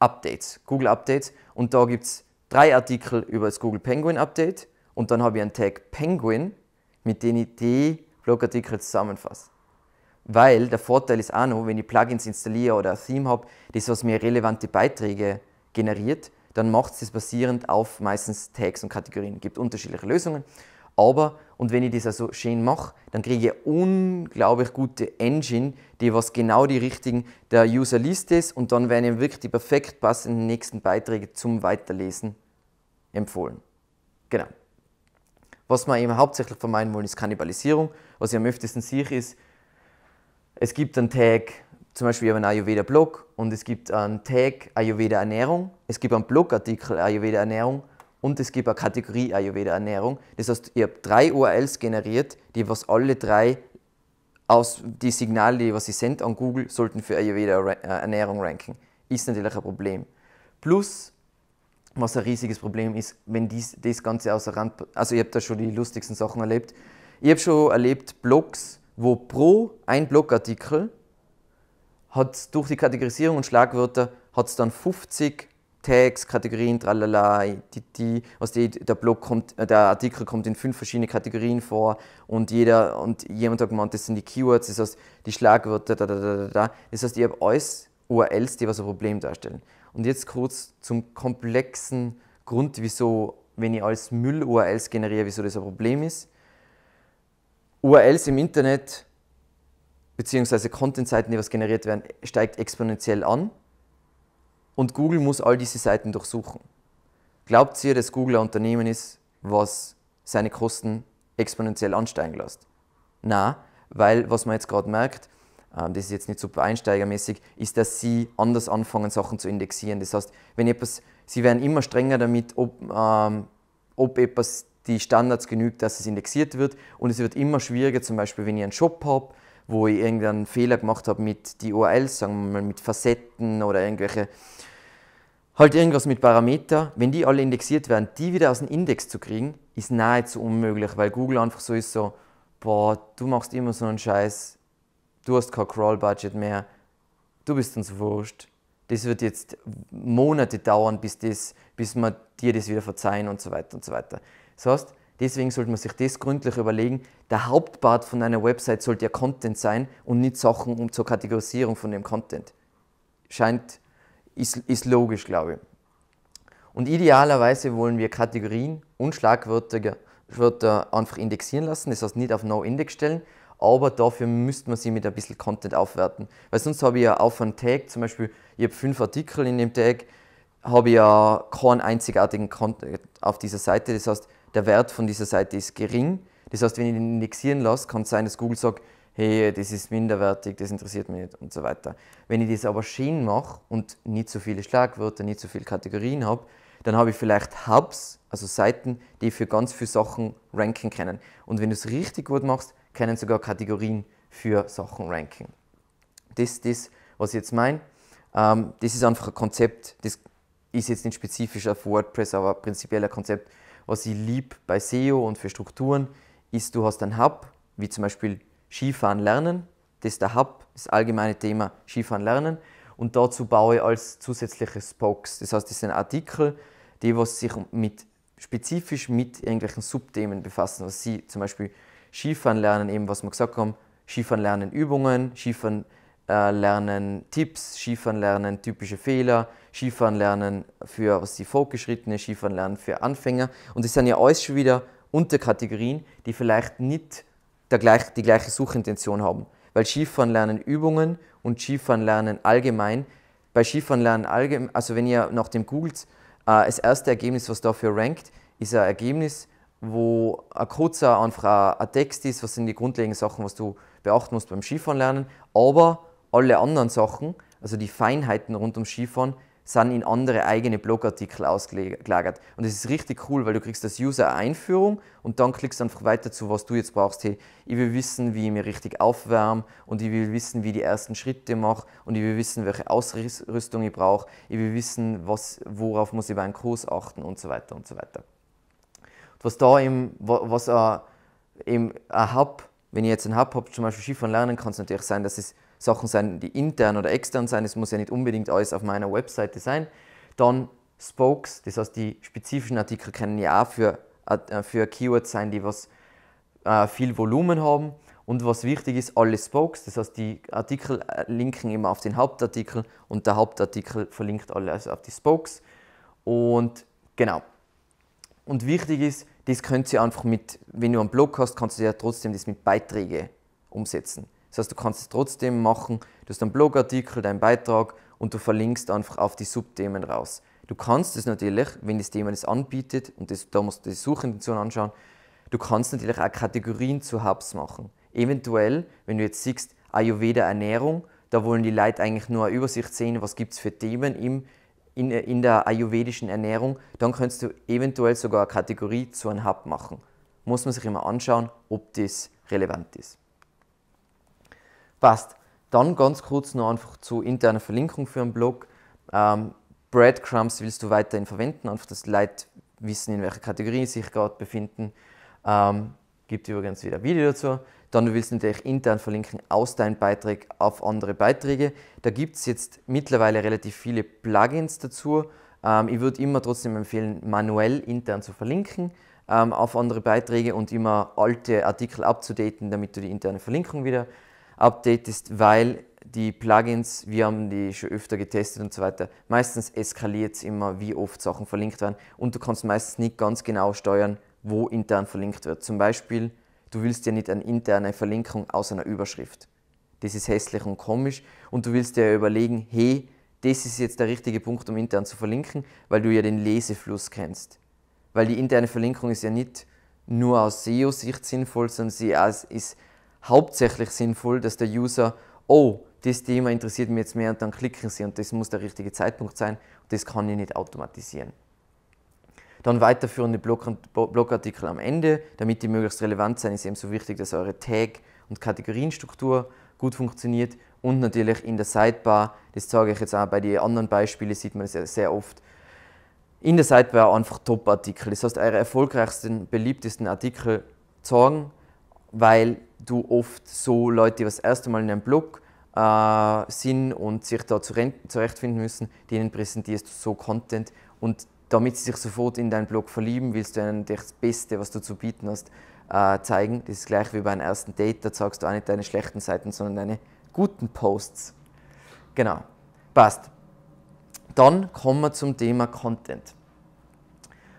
Updates, Google Updates. Und da gibt es drei Artikel über das Google Penguin Update. Und dann habe ich einen Tag Penguin, mit dem ich die Blogartikel zusammenfasse. Weil der Vorteil ist auch noch, wenn ich Plugins installiere oder ein Theme habe, das, was mir relevante Beiträge generiert, dann macht es das basierend auf meistens Tags und Kategorien. Es gibt unterschiedliche Lösungen. Aber, und wenn ich das also schön mache, dann kriege ich eine unglaublich gute Engine, die was genau die richtigen, der User liest es und dann werden ihm wirklich die perfekt passenden nächsten Beiträge zum Weiterlesen empfohlen. Genau. Was wir eben hauptsächlich vermeiden wollen, ist Kannibalisierung. Was ich am öftesten sehe, ist, es gibt einen Tag, zum Beispiel einen Ayurveda-Blog, und es gibt einen Tag Ayurveda-Ernährung, es gibt einen Blogartikel Ayurveda-Ernährung, und es gibt eine Kategorie Ayurveda Ernährung. Das heißt, ich habe drei U R Ls generiert, die was alle drei aus die Signale, die was ich sende an Google, sollten für Ayurveda Ernährung ranken. Ist natürlich ein Problem. Plus, was ein riesiges Problem ist, wenn dies, das Ganze außer Rand... Also ich habe da schon die lustigsten Sachen erlebt. Ich habe schon erlebt Blogs, wo pro ein Blogartikel hat durch die Kategorisierung und Schlagwörter hat es dann fünfzig Tags, Kategorien, tralala, die, die, was die, der, Blog kommt, der Artikel kommt in fünf verschiedene Kategorien vor und, jeder, und jemand hat gemeint, das sind die Keywords, das heißt die Schlagwörter, da, da, da, da. Das heißt, ich habe alles U R Ls, die was ein Problem darstellen. Und jetzt kurz zum komplexen Grund, wieso, wenn ich als Müll-U R Ls generiere, wieso das ein Problem ist. U R Ls im Internet, beziehungsweise Content-Seiten, die was generiert werden, steigt exponentiell an. Und Google muss all diese Seiten durchsuchen. Glaubt ihr, dass Google ein Unternehmen ist, was seine Kosten exponentiell ansteigen lässt? Nein, weil was man jetzt gerade merkt, das ist jetzt nicht super einsteigermäßig, ist, dass sie anders anfangen, Sachen zu indexieren. Das heißt, wenn etwas Sie werden immer strenger damit, ob, ähm, ob etwas die Standards genügt, dass es indexiert wird. Und es wird immer schwieriger, zum Beispiel, wenn ich einen Shop habe, wo ich irgendeinen Fehler gemacht habe mit die U R Ls, sagen wir mal mit Facetten oder irgendwelche, halt irgendwas mit Parameter. Wenn die alle indexiert werden, die wieder aus dem Index zu kriegen, ist nahezu unmöglich, weil Google einfach so ist so, boah, du machst immer so einen Scheiß, du hast kein Crawl-Budget mehr, du bist uns wurscht. Das wird jetzt Monate dauern, bis, das, bis wir dir das wieder verzeihen und so weiter und so weiter. Das heißt, deswegen sollte man sich das gründlich überlegen. Der Hauptpart von einer Website sollte ja Content sein und nicht Sachen um zur Kategorisierung von dem Content. Scheint, ist, ist logisch, glaube ich. Und idealerweise wollen wir Kategorien und Schlagwörter einfach indexieren lassen, das heißt nicht auf No-Index stellen, aber dafür müsste man sie mit ein bisschen Content aufwerten. Weil sonst habe ich ja auf einen Tag, zum Beispiel, ich habe fünf Artikel in dem Tag, habe ich ja keinen einzigartigen Content auf dieser Seite. Das heißt, der Wert von dieser Seite ist gering. Das heißt, wenn ich den indexieren lasse, kann es sein, dass Google sagt, hey, das ist minderwertig, das interessiert mich nicht und so weiter. Wenn ich das aber schön mache und nicht so viele Schlagwörter, nicht so viele Kategorien habe, dann habe ich vielleicht Hubs, also Seiten, die für ganz viele Sachen ranken können. Und wenn du es richtig gut machst, können sogar Kategorien für Sachen ranken. Das ist das, was ich jetzt meine. Ähm, das ist einfach ein Konzept, das ist jetzt nicht spezifisch auf WordPress, aber prinzipiell ein Konzept, was ich liebe bei S E O und für Strukturen, ist, du hast einen Hub, wie zum Beispiel Skifahren lernen. Das ist der Hub, das allgemeine Thema Skifahren lernen. Und dazu baue ich als zusätzliches Box. Das heißt, das sind Artikel, die was sich mit, spezifisch mit irgendwelchen Subthemen befassen, was sie zum Beispiel Skifahren lernen, eben was wir gesagt haben, Skifahren lernen Übungen, Skifahren äh, lernen Tipps, Skifahren lernen typische Fehler, Skifahren lernen für was die Fortgeschrittene, Skifahren lernen für Anfänger. Und das sind ja alles schon wieder Unterkategorien, die vielleicht nicht der gleich, die gleiche Suchintention haben. Weil Skifahren lernen Übungen und Skifahren lernen allgemein, bei Skifahren lernen allgemein, also wenn ihr nach dem googelt, äh, das erste Ergebnis, was dafür rankt, ist ein Ergebnis, wo ein kurzer einfach ein Text ist, was sind die grundlegenden Sachen, was du beachten musst beim Skifahren lernen, aber alle anderen Sachen, also die Feinheiten rund ums Skifahren, sind in andere eigene Blogartikel ausgelagert. Und das ist richtig cool, weil du kriegst als User eine Einführung und dann klickst du einfach weiter zu, was du jetzt brauchst. Hey, ich will wissen, wie ich mich richtig aufwärme und ich will wissen, wie ich die ersten Schritte mache und ich will wissen, welche Ausrüstung ich brauche, ich will wissen, was, worauf muss ich bei einem Kurs achten und so weiter und so weiter. Was da im, was äh, im ein Hub, wenn ihr jetzt einen Hub habt, zum Beispiel Skifahren lernen, kann es natürlich sein, dass es Sachen sein, die intern oder extern sein, es muss ja nicht unbedingt alles auf meiner Webseite sein. Dann Spokes, das heißt die spezifischen Artikel können ja auch für, äh, für Keywords sein, die was äh, viel Volumen haben. Und was wichtig ist, alle Spokes, das heißt die Artikel linken immer auf den Hauptartikel und der Hauptartikel verlinkt alle also auf die Spokes. Und genau. Und wichtig ist, das könnt ihr einfach mit, wenn du einen Blog hast, kannst du ja trotzdem das mit Beiträgen umsetzen. Das heißt, du kannst es trotzdem machen, du hast einen Blogartikel, deinen Beitrag und du verlinkst einfach auf die Subthemen raus. Du kannst es natürlich, wenn das Thema das anbietet, und das, da musst du die Suchintention anschauen, du kannst natürlich auch Kategorien zu Hubs machen. Eventuell, wenn du jetzt siehst, Ayurveda Ernährung, da wollen die Leute eigentlich nur eine Übersicht sehen, was gibt es für Themen im In, in der ayurvedischen Ernährung, dann könntest du eventuell sogar eine Kategorie zu einem Hub machen. Muss man sich immer anschauen, ob das relevant ist. Passt. Dann ganz kurz noch einfach zu interner Verlinkung für einen Blog. Ähm, Breadcrumbs willst du weiterhin verwenden, einfach dass die Leute wissen, in welcher Kategorie sie sich gerade befinden. Ähm, gibt übrigens wieder ein Video dazu. Dann du willst natürlich intern verlinken aus deinem Beitrag auf andere Beiträge. Da gibt es jetzt mittlerweile relativ viele Plugins dazu. Ähm, ich würde immer trotzdem empfehlen, manuell intern zu verlinken ähm, auf andere Beiträge und immer alte Artikel abzudaten, damit du die interne Verlinkung wieder updatest, weil die Plugins, wir haben die schon öfter getestet und so weiter, meistens eskaliert es immer, wie oft Sachen verlinkt werden und du kannst meistens nicht ganz genau steuern, wo intern verlinkt wird. Zum Beispiel, du willst ja nicht eine interne Verlinkung aus einer Überschrift. Das ist hässlich und komisch und du willst dir ja überlegen, hey, das ist jetzt der richtige Punkt, um intern zu verlinken, weil du ja den Lesefluss kennst. Weil die interne Verlinkung ist ja nicht nur aus S E O-Sicht sinnvoll, sondern sie ist hauptsächlich sinnvoll, dass der User, oh, das Thema interessiert mich jetzt mehr und dann klicken sie und das muss der richtige Zeitpunkt sein und das kann ich nicht automatisieren. Dann weiterführende Blogartikel am Ende, damit die möglichst relevant sind, ist eben so wichtig, dass eure Tag- und Kategorienstruktur gut funktioniert und natürlich in der Sidebar, das zeige ich jetzt auch bei den anderen Beispielen, sieht man es ja sehr oft, in der Sidebar einfach Top-Artikel, das heißt eure erfolgreichsten, beliebtesten Artikel zeigen, weil du oft so Leute, die das erste Mal in einem Blog äh, sind und sich da zurechtfinden müssen, denen präsentierst du so Content und damit sie sich sofort in deinen Blog verlieben, willst du ihnen das Beste, was du zu bieten hast, äh, zeigen. Das ist gleich wie bei einem ersten Date, da zeigst du auch nicht deine schlechten Seiten, sondern deine guten Posts. Genau, passt. Dann kommen wir zum Thema Content.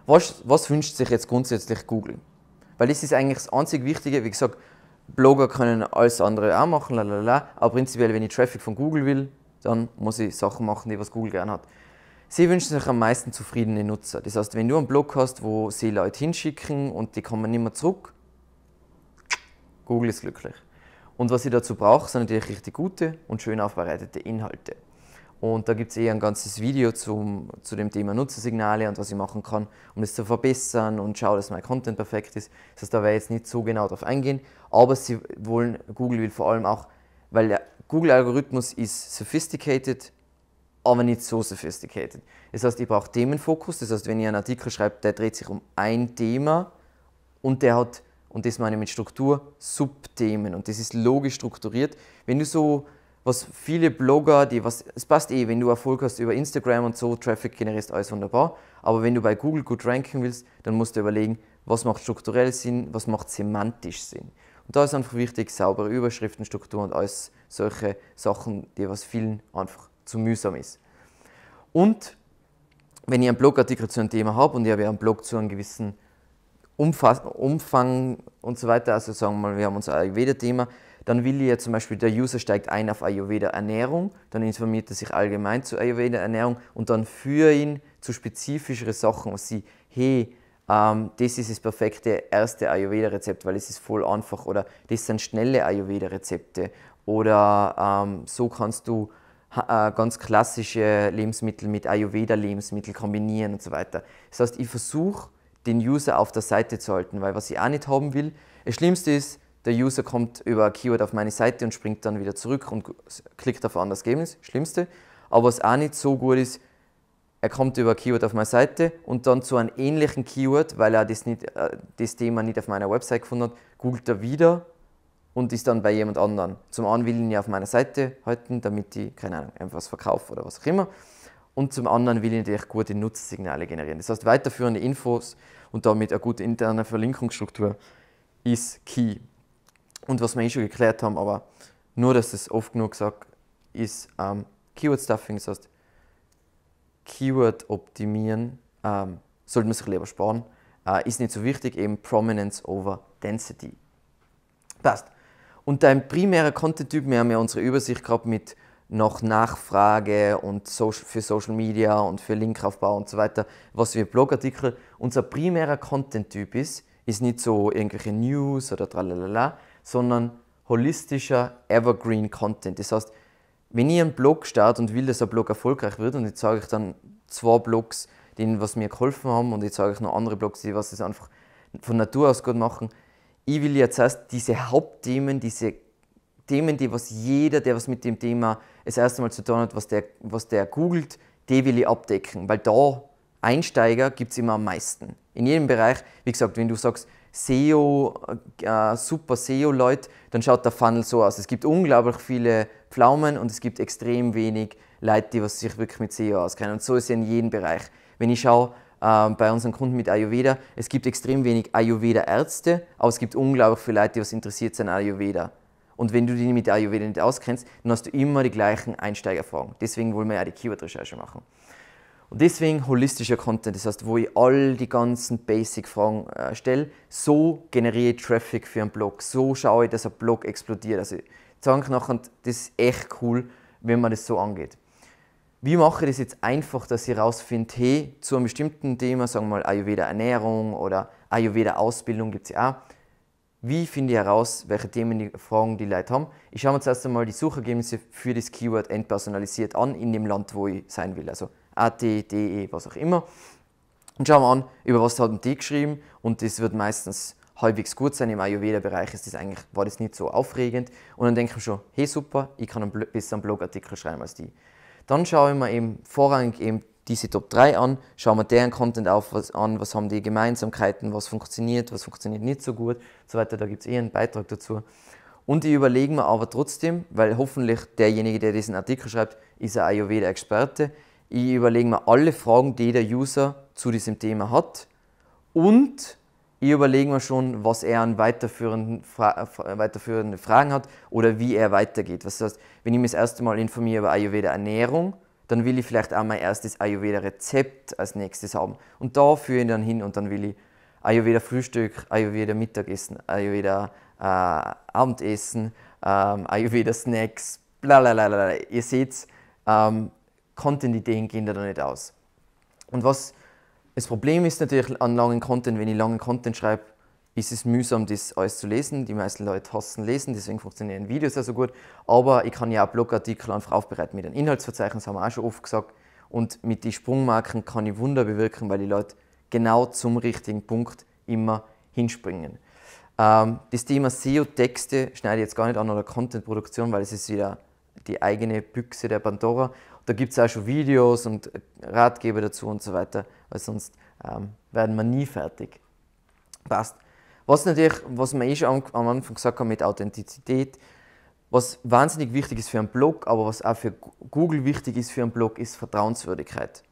Was, was wünscht sich jetzt grundsätzlich Google? Weil das ist eigentlich das einzig Wichtige, wie gesagt, Blogger können alles andere auch machen, lalala, aber prinzipiell, wenn ich Traffic von Google will, dann muss ich Sachen machen, die was Google gern hat. Sie wünschen sich am meisten zufriedene Nutzer. Das heißt, wenn du einen Blog hast, wo sie Leute hinschicken und die kommen nicht mehr zurück, Google ist glücklich. Und was ich dazu brauche, sind natürlich richtig gute und schön aufbereitete Inhalte. Und da gibt es eh ein ganzes Video zum, zu dem Thema Nutzersignale und was ich machen kann, um das zu verbessern und schaue, dass mein Content perfekt ist. Das heißt, da werde ich jetzt nicht so genau drauf eingehen, aber sie wollen, Google will vor allem auch, weil der Google-Algorithmus ist sophisticated, aber nicht so sophisticated. Das heißt, ich brauche Themenfokus, das heißt, wenn ihr einen Artikel schreibt, der dreht sich um ein Thema und der hat, und das meine ich mit Struktur, Subthemen und das ist logisch strukturiert. Wenn du so, was viele Blogger, die was, es passt eh, wenn du Erfolg hast über Instagram und so, Traffic generierst, alles wunderbar, aber wenn du bei Google gut ranken willst, dann musst du überlegen, was macht strukturell Sinn, was macht semantisch Sinn. Und da ist einfach wichtig, saubere Überschriften, Struktur und alles solche Sachen, die was vielen einfach zu mühsam ist. Und wenn ich einen Blogartikel zu einem Thema habe und ich habe ja einen Blog zu einem gewissen Umfass, Umfang und so weiter, also sagen wir mal, wir haben unser Ayurveda-Thema, dann will ich ja zum Beispiel, der User steigt ein auf Ayurveda-Ernährung, dann informiert er sich allgemein zu Ayurveda-Ernährung und dann führe ihn zu spezifischeren Sachen, was sie, hey, ähm, das ist das perfekte erste Ayurveda-Rezept, weil es ist voll einfach, oder das sind schnelle Ayurveda-Rezepte, oder ähm, so kannst du ganz klassische Lebensmittel mit Ayurveda-Lebensmitteln kombinieren und so weiter. Das heißt, ich versuche, den User auf der Seite zu halten, weil was ich auch nicht haben will, das Schlimmste ist, der User kommt über ein Keyword auf meine Seite und springt dann wieder zurück und klickt auf ein anderes Ergebnis, Schlimmste. Aber was auch nicht so gut ist, er kommt über ein Keyword auf meine Seite und dann zu einem ähnlichen Keyword, weil er das, nicht, das Thema nicht auf meiner Website gefunden hat, googelt er wieder und ist dann bei jemand anderen. Zum einen will ich ihn ja auf meiner Seite halten, damit ich, keine Ahnung, einfach was verkaufe oder was auch immer. Und zum anderen will ich natürlich gute Nutzersignale generieren. Das heißt, weiterführende Infos und damit eine gute interne Verlinkungsstruktur ist key. Und was wir eh schon geklärt haben, aber nur, dass das oft genug gesagt ist, ähm, Keyword Stuffing, das heißt, Keyword optimieren, ähm, sollte man sich lieber sparen, äh, ist nicht so wichtig, eben Prominence over Density. Passt. Und dein primärer Content-Typ, wir haben ja unsere Übersicht gehabt mit noch Nachfrage und Social, für Social Media und für Linkaufbau und so weiter, was wir Blogartikel, unser primärer Content-Typ ist, ist nicht so irgendwelche News oder tralalala, sondern holistischer Evergreen Content. Das heißt, wenn ich einen Blog starte und will, dass ein Blog erfolgreich wird und jetzt zeige ich dann zwei Blogs, denen was mir geholfen haben und jetzt zeige ich noch andere Blogs, die was das einfach von Natur aus gut machen, ich will jetzt erst diese Hauptthemen, diese Themen, die was jeder, der was mit dem Thema das erste Mal zu tun hat, was der, was der googelt, die will ich abdecken. Weil da Einsteiger gibt es immer am meisten. In jedem Bereich, wie gesagt, wenn du sagst S E O, äh, super S E O-Leute, dann schaut der Funnel so aus. Es gibt unglaublich viele Pflaumen und es gibt extrem wenig Leute, die was sich wirklich mit S E O auskennen. Und so ist es in jedem Bereich. Wenn ich schaue, bei unseren Kunden mit Ayurveda, es gibt extrem wenig Ayurveda-Ärzte, aber es gibt unglaublich viele Leute, die was interessiert sind an Ayurveda. Und wenn du dich mit Ayurveda nicht auskennst, dann hast du immer die gleichen Einsteigerfragen. Deswegen wollen wir ja die Keyword-Recherche machen. Und deswegen holistischer Content, das heißt, wo ich all die ganzen Basic-Fragen äh, stelle, so generiere ich Traffic für einen Blog, so schaue ich, dass ein Blog explodiert. Also ich sage nachher, das ist echt cool, wenn man das so angeht. Wie mache ich das jetzt einfach, dass ich herausfinde, hey, zu einem bestimmten Thema, sagen wir mal Ayurveda-Ernährung oder Ayurveda-Ausbildung gibt es ja auch, Wie finde ich heraus, welche Themen die Fragen die Leute haben? Ich schaue mir zuerst einmal die Suchergebnisse für das Keyword entpersonalisiert an, in dem Land, wo ich sein will, also A T, D E, was auch immer. Und schaue mir an, über was haben die geschrieben, und das wird meistens halbwegs gut sein. Im Ayurveda-Bereich ist das eigentlich, war das nicht so aufregend, und dann denke ich mir schon, hey super, ich kann einen besseren Blogartikel schreiben als die. Dann schaue ich mir eben vorrangig eben diese Top drei an, schauen wir deren Content auf, was an, was haben die Gemeinsamkeiten, was funktioniert, was funktioniert nicht so gut, so weiter, da gibt es eh einen Beitrag dazu. Und ich überlege mir aber trotzdem, weil hoffentlich derjenige, der diesen Artikel schreibt, ist ein Ayurveda-Experte, ich überlege mir alle Fragen, die der User zu diesem Thema hat, und ich überlege mir schon, was er an weiterführenden Fra weiterführenden Fragen hat oder wie er weitergeht. Das heißt, wenn ich mich das erste Mal informiere über Ayurveda-Ernährung, dann will ich vielleicht auch mein erstes Ayurveda-Rezept als nächstes haben. Und da führe ich dann hin, und dann will ich Ayurveda-Frühstück, Ayurveda-Mittagessen, Ayurveda-Abendessen, ähm, Ayurveda-Snacks, blablabla. Ihr seht, ähm, Content-Ideen gehen da nicht aus. Und was das Problem ist natürlich an langen Content, wenn ich langen Content schreibe, ist es mühsam, das alles zu lesen. Die meisten Leute hassen Lesen, deswegen funktionieren Videos ja so gut. Aber ich kann ja auch Blogartikel einfach aufbereiten mit einem Inhaltsverzeichnis, haben wir auch schon oft gesagt. Und mit den Sprungmarken kann ich Wunder bewirken, weil die Leute genau zum richtigen Punkt immer hinspringen. Ähm, das Thema S E O-Texte schneide ich jetzt gar nicht an, oder Content-Produktion, weil es ist wieder die eigene Büchse der Pandora. Da gibt es auch schon Videos und Ratgeber dazu und so weiter, weil sonst ähm, werden wir nie fertig. Passt. Was natürlich, was wir eh schon am Anfang gesagt haben mit Authentizität, was wahnsinnig wichtig ist für einen Blog, aber was auch für Google wichtig ist für einen Blog, ist Vertrauenswürdigkeit.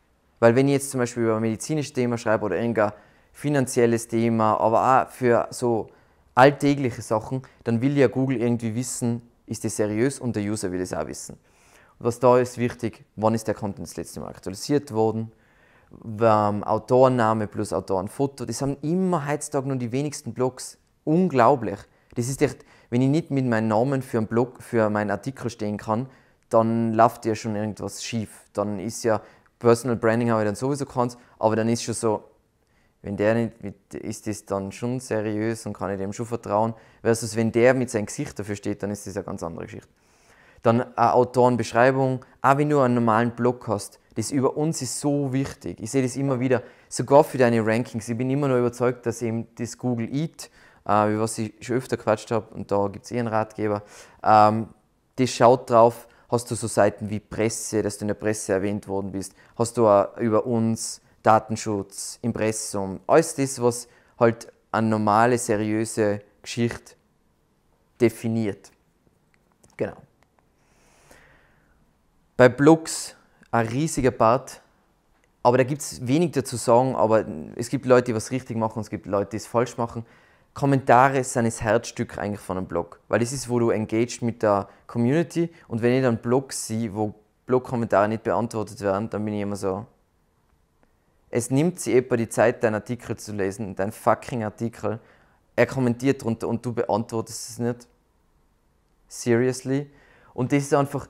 Weil wenn ich jetzt zum Beispiel über ein medizinisches Thema schreibe oder irgendein finanzielles Thema, aber auch für so alltägliche Sachen, dann will ja Google irgendwie wissen, ist das seriös, und der User will es auch wissen. Und was da ist wichtig, wann ist der Content das letzte Mal aktualisiert worden, Autorenname plus Autorenfoto, das haben immer heutzutage nur die wenigsten Blogs. Unglaublich. Das ist echt, wenn ich nicht mit meinem Namen für einen Blog, für meinen Artikel stehen kann, dann läuft ja schon irgendwas schief. Dann ist ja, Personal Branding habe ich dann sowieso keins, aber dann ist schon so, wenn der nicht, ist das dann schon seriös und kann ich dem schon vertrauen, versus wenn der mit seinem Gesicht dafür steht, dann ist das eine ganz andere Geschichte. Dann eine Autorenbeschreibung, auch wenn du einen normalen Blog hast, das über uns ist so wichtig. Ich sehe das immer wieder, sogar für deine Rankings. Ich bin immer noch überzeugt, dass eben das Google Eat, äh, über was ich schon öfter gequatscht habe, und da gibt es eh einen Ratgeber, ähm, das schaut drauf, hast du so Seiten wie Presse, dass du in der Presse erwähnt worden bist, hast du auch über uns, Datenschutz, Impressum, alles das, was halt eine normale, seriöse Geschichte definiert. Genau. Bei Blogs ein riesiger Part, aber da gibt es wenig dazu sagen, aber es gibt Leute, die was richtig machen, und es gibt Leute, die es falsch machen. Kommentare sind das Herzstück eigentlich von einem Blog, weil das ist, wo du engaged mit der Community, und wenn ich dann Blogs sehe, wo Blog-Kommentare nicht beantwortet werden, dann bin ich immer so, es nimmt sich etwa die Zeit, deinen Artikel zu lesen, deinen fucking Artikel, er kommentiert drunter und du beantwortest es nicht. Seriously? Und das ist einfach,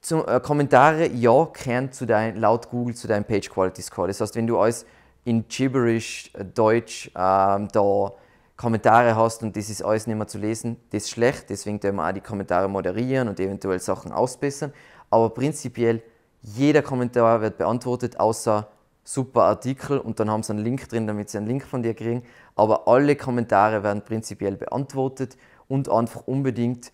Zum, äh, Kommentare, ja, gehören zu dein, laut Google zu deinem Page Quality Score. Das heißt, wenn du alles in Gibberish, äh, Deutsch, äh, da Kommentare hast und das ist alles nicht mehr zu lesen, das ist schlecht, deswegen tun wir auch die Kommentare moderieren und eventuell Sachen ausbessern. Aber prinzipiell, jeder Kommentar wird beantwortet, außer super Artikel, und dann haben sie einen Link drin, damit sie einen Link von dir kriegen. Aber alle Kommentare werden prinzipiell beantwortet, und einfach unbedingt,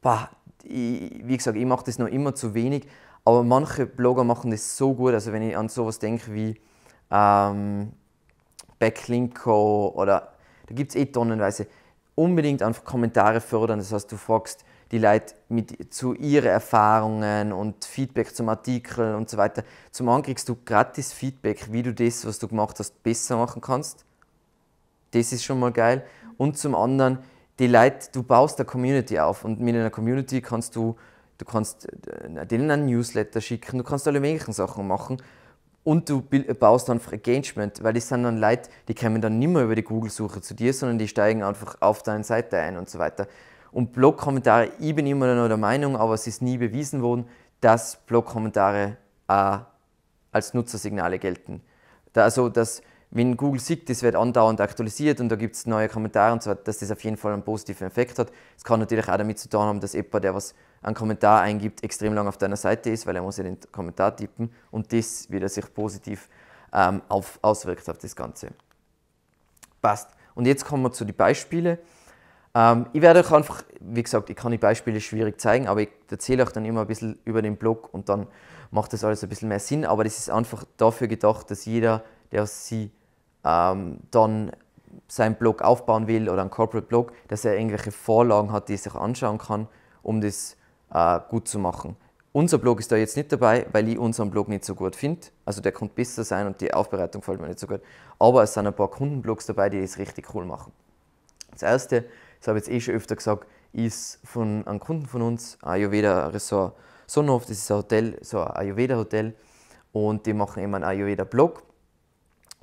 bah, Ich, wie gesagt, ich mache das noch immer zu wenig, aber manche Blogger machen das so gut. Also wenn ich an sowas denke wie ähm, Backlinko oder da gibt es eh tonnenweise, unbedingt einfach Kommentare fördern. Das heißt, du fragst die Leute mit, zu ihren Erfahrungen und Feedback zum Artikel und so weiter. Zum einen kriegst du gratis Feedback, wie du das, was du gemacht hast, besser machen kannst. Das ist schon mal geil. Und zum anderen, die Leute, du baust eine Community auf, und mit einer Community kannst du, du kannst denen einen Newsletter schicken, du kannst alle möglichen Sachen machen, und du baust dann Engagement, weil das sind dann Leute, die kommen dann nicht mehr über die Google-Suche zu dir, sondern die steigen einfach auf deine Seite ein und so weiter. Und Blog-Kommentare, ich bin immer noch der Meinung, aber es ist nie bewiesen worden, dass Blog-Kommentare äh, als Nutzersignale gelten. Da, also, dass wenn Google sieht, das wird andauernd aktualisiert und da gibt es neue Kommentare und so, dass das auf jeden Fall einen positiven Effekt hat. Es kann natürlich auch damit zu tun haben, dass jemand, der was einen Kommentar eingibt, extrem lang auf deiner Seite ist, weil er muss ja den Kommentar tippen und das wieder sich positiv ähm, auf, auswirkt auf das Ganze. Passt. Und jetzt kommen wir zu den Beispielen. Ähm, ich werde euch einfach, wie gesagt, ich kann die Beispiele schwierig zeigen, aber ich erzähle euch dann immer ein bisschen über den Blog und dann macht das alles ein bisschen mehr Sinn, aber das ist einfach dafür gedacht, dass jeder, der sie Ähm, dann seinen Blog aufbauen will oder einen Corporate Blog, dass er irgendwelche Vorlagen hat, die er sich anschauen kann, um das äh, gut zu machen. Unser Blog ist da jetzt nicht dabei, weil ich unseren Blog nicht so gut finde. Also der könnte besser sein und die Aufbereitung gefällt mir nicht so gut. Aber es sind ein paar Kundenblogs dabei, die das richtig cool machen. Das erste, das habe ich jetzt eh schon öfter gesagt, ist von einem Kunden von uns, Ayurveda Resort Sonnenhof. Das ist ein Hotel, so ein Ayurveda Hotel und die machen eben einen Ayurveda Blog.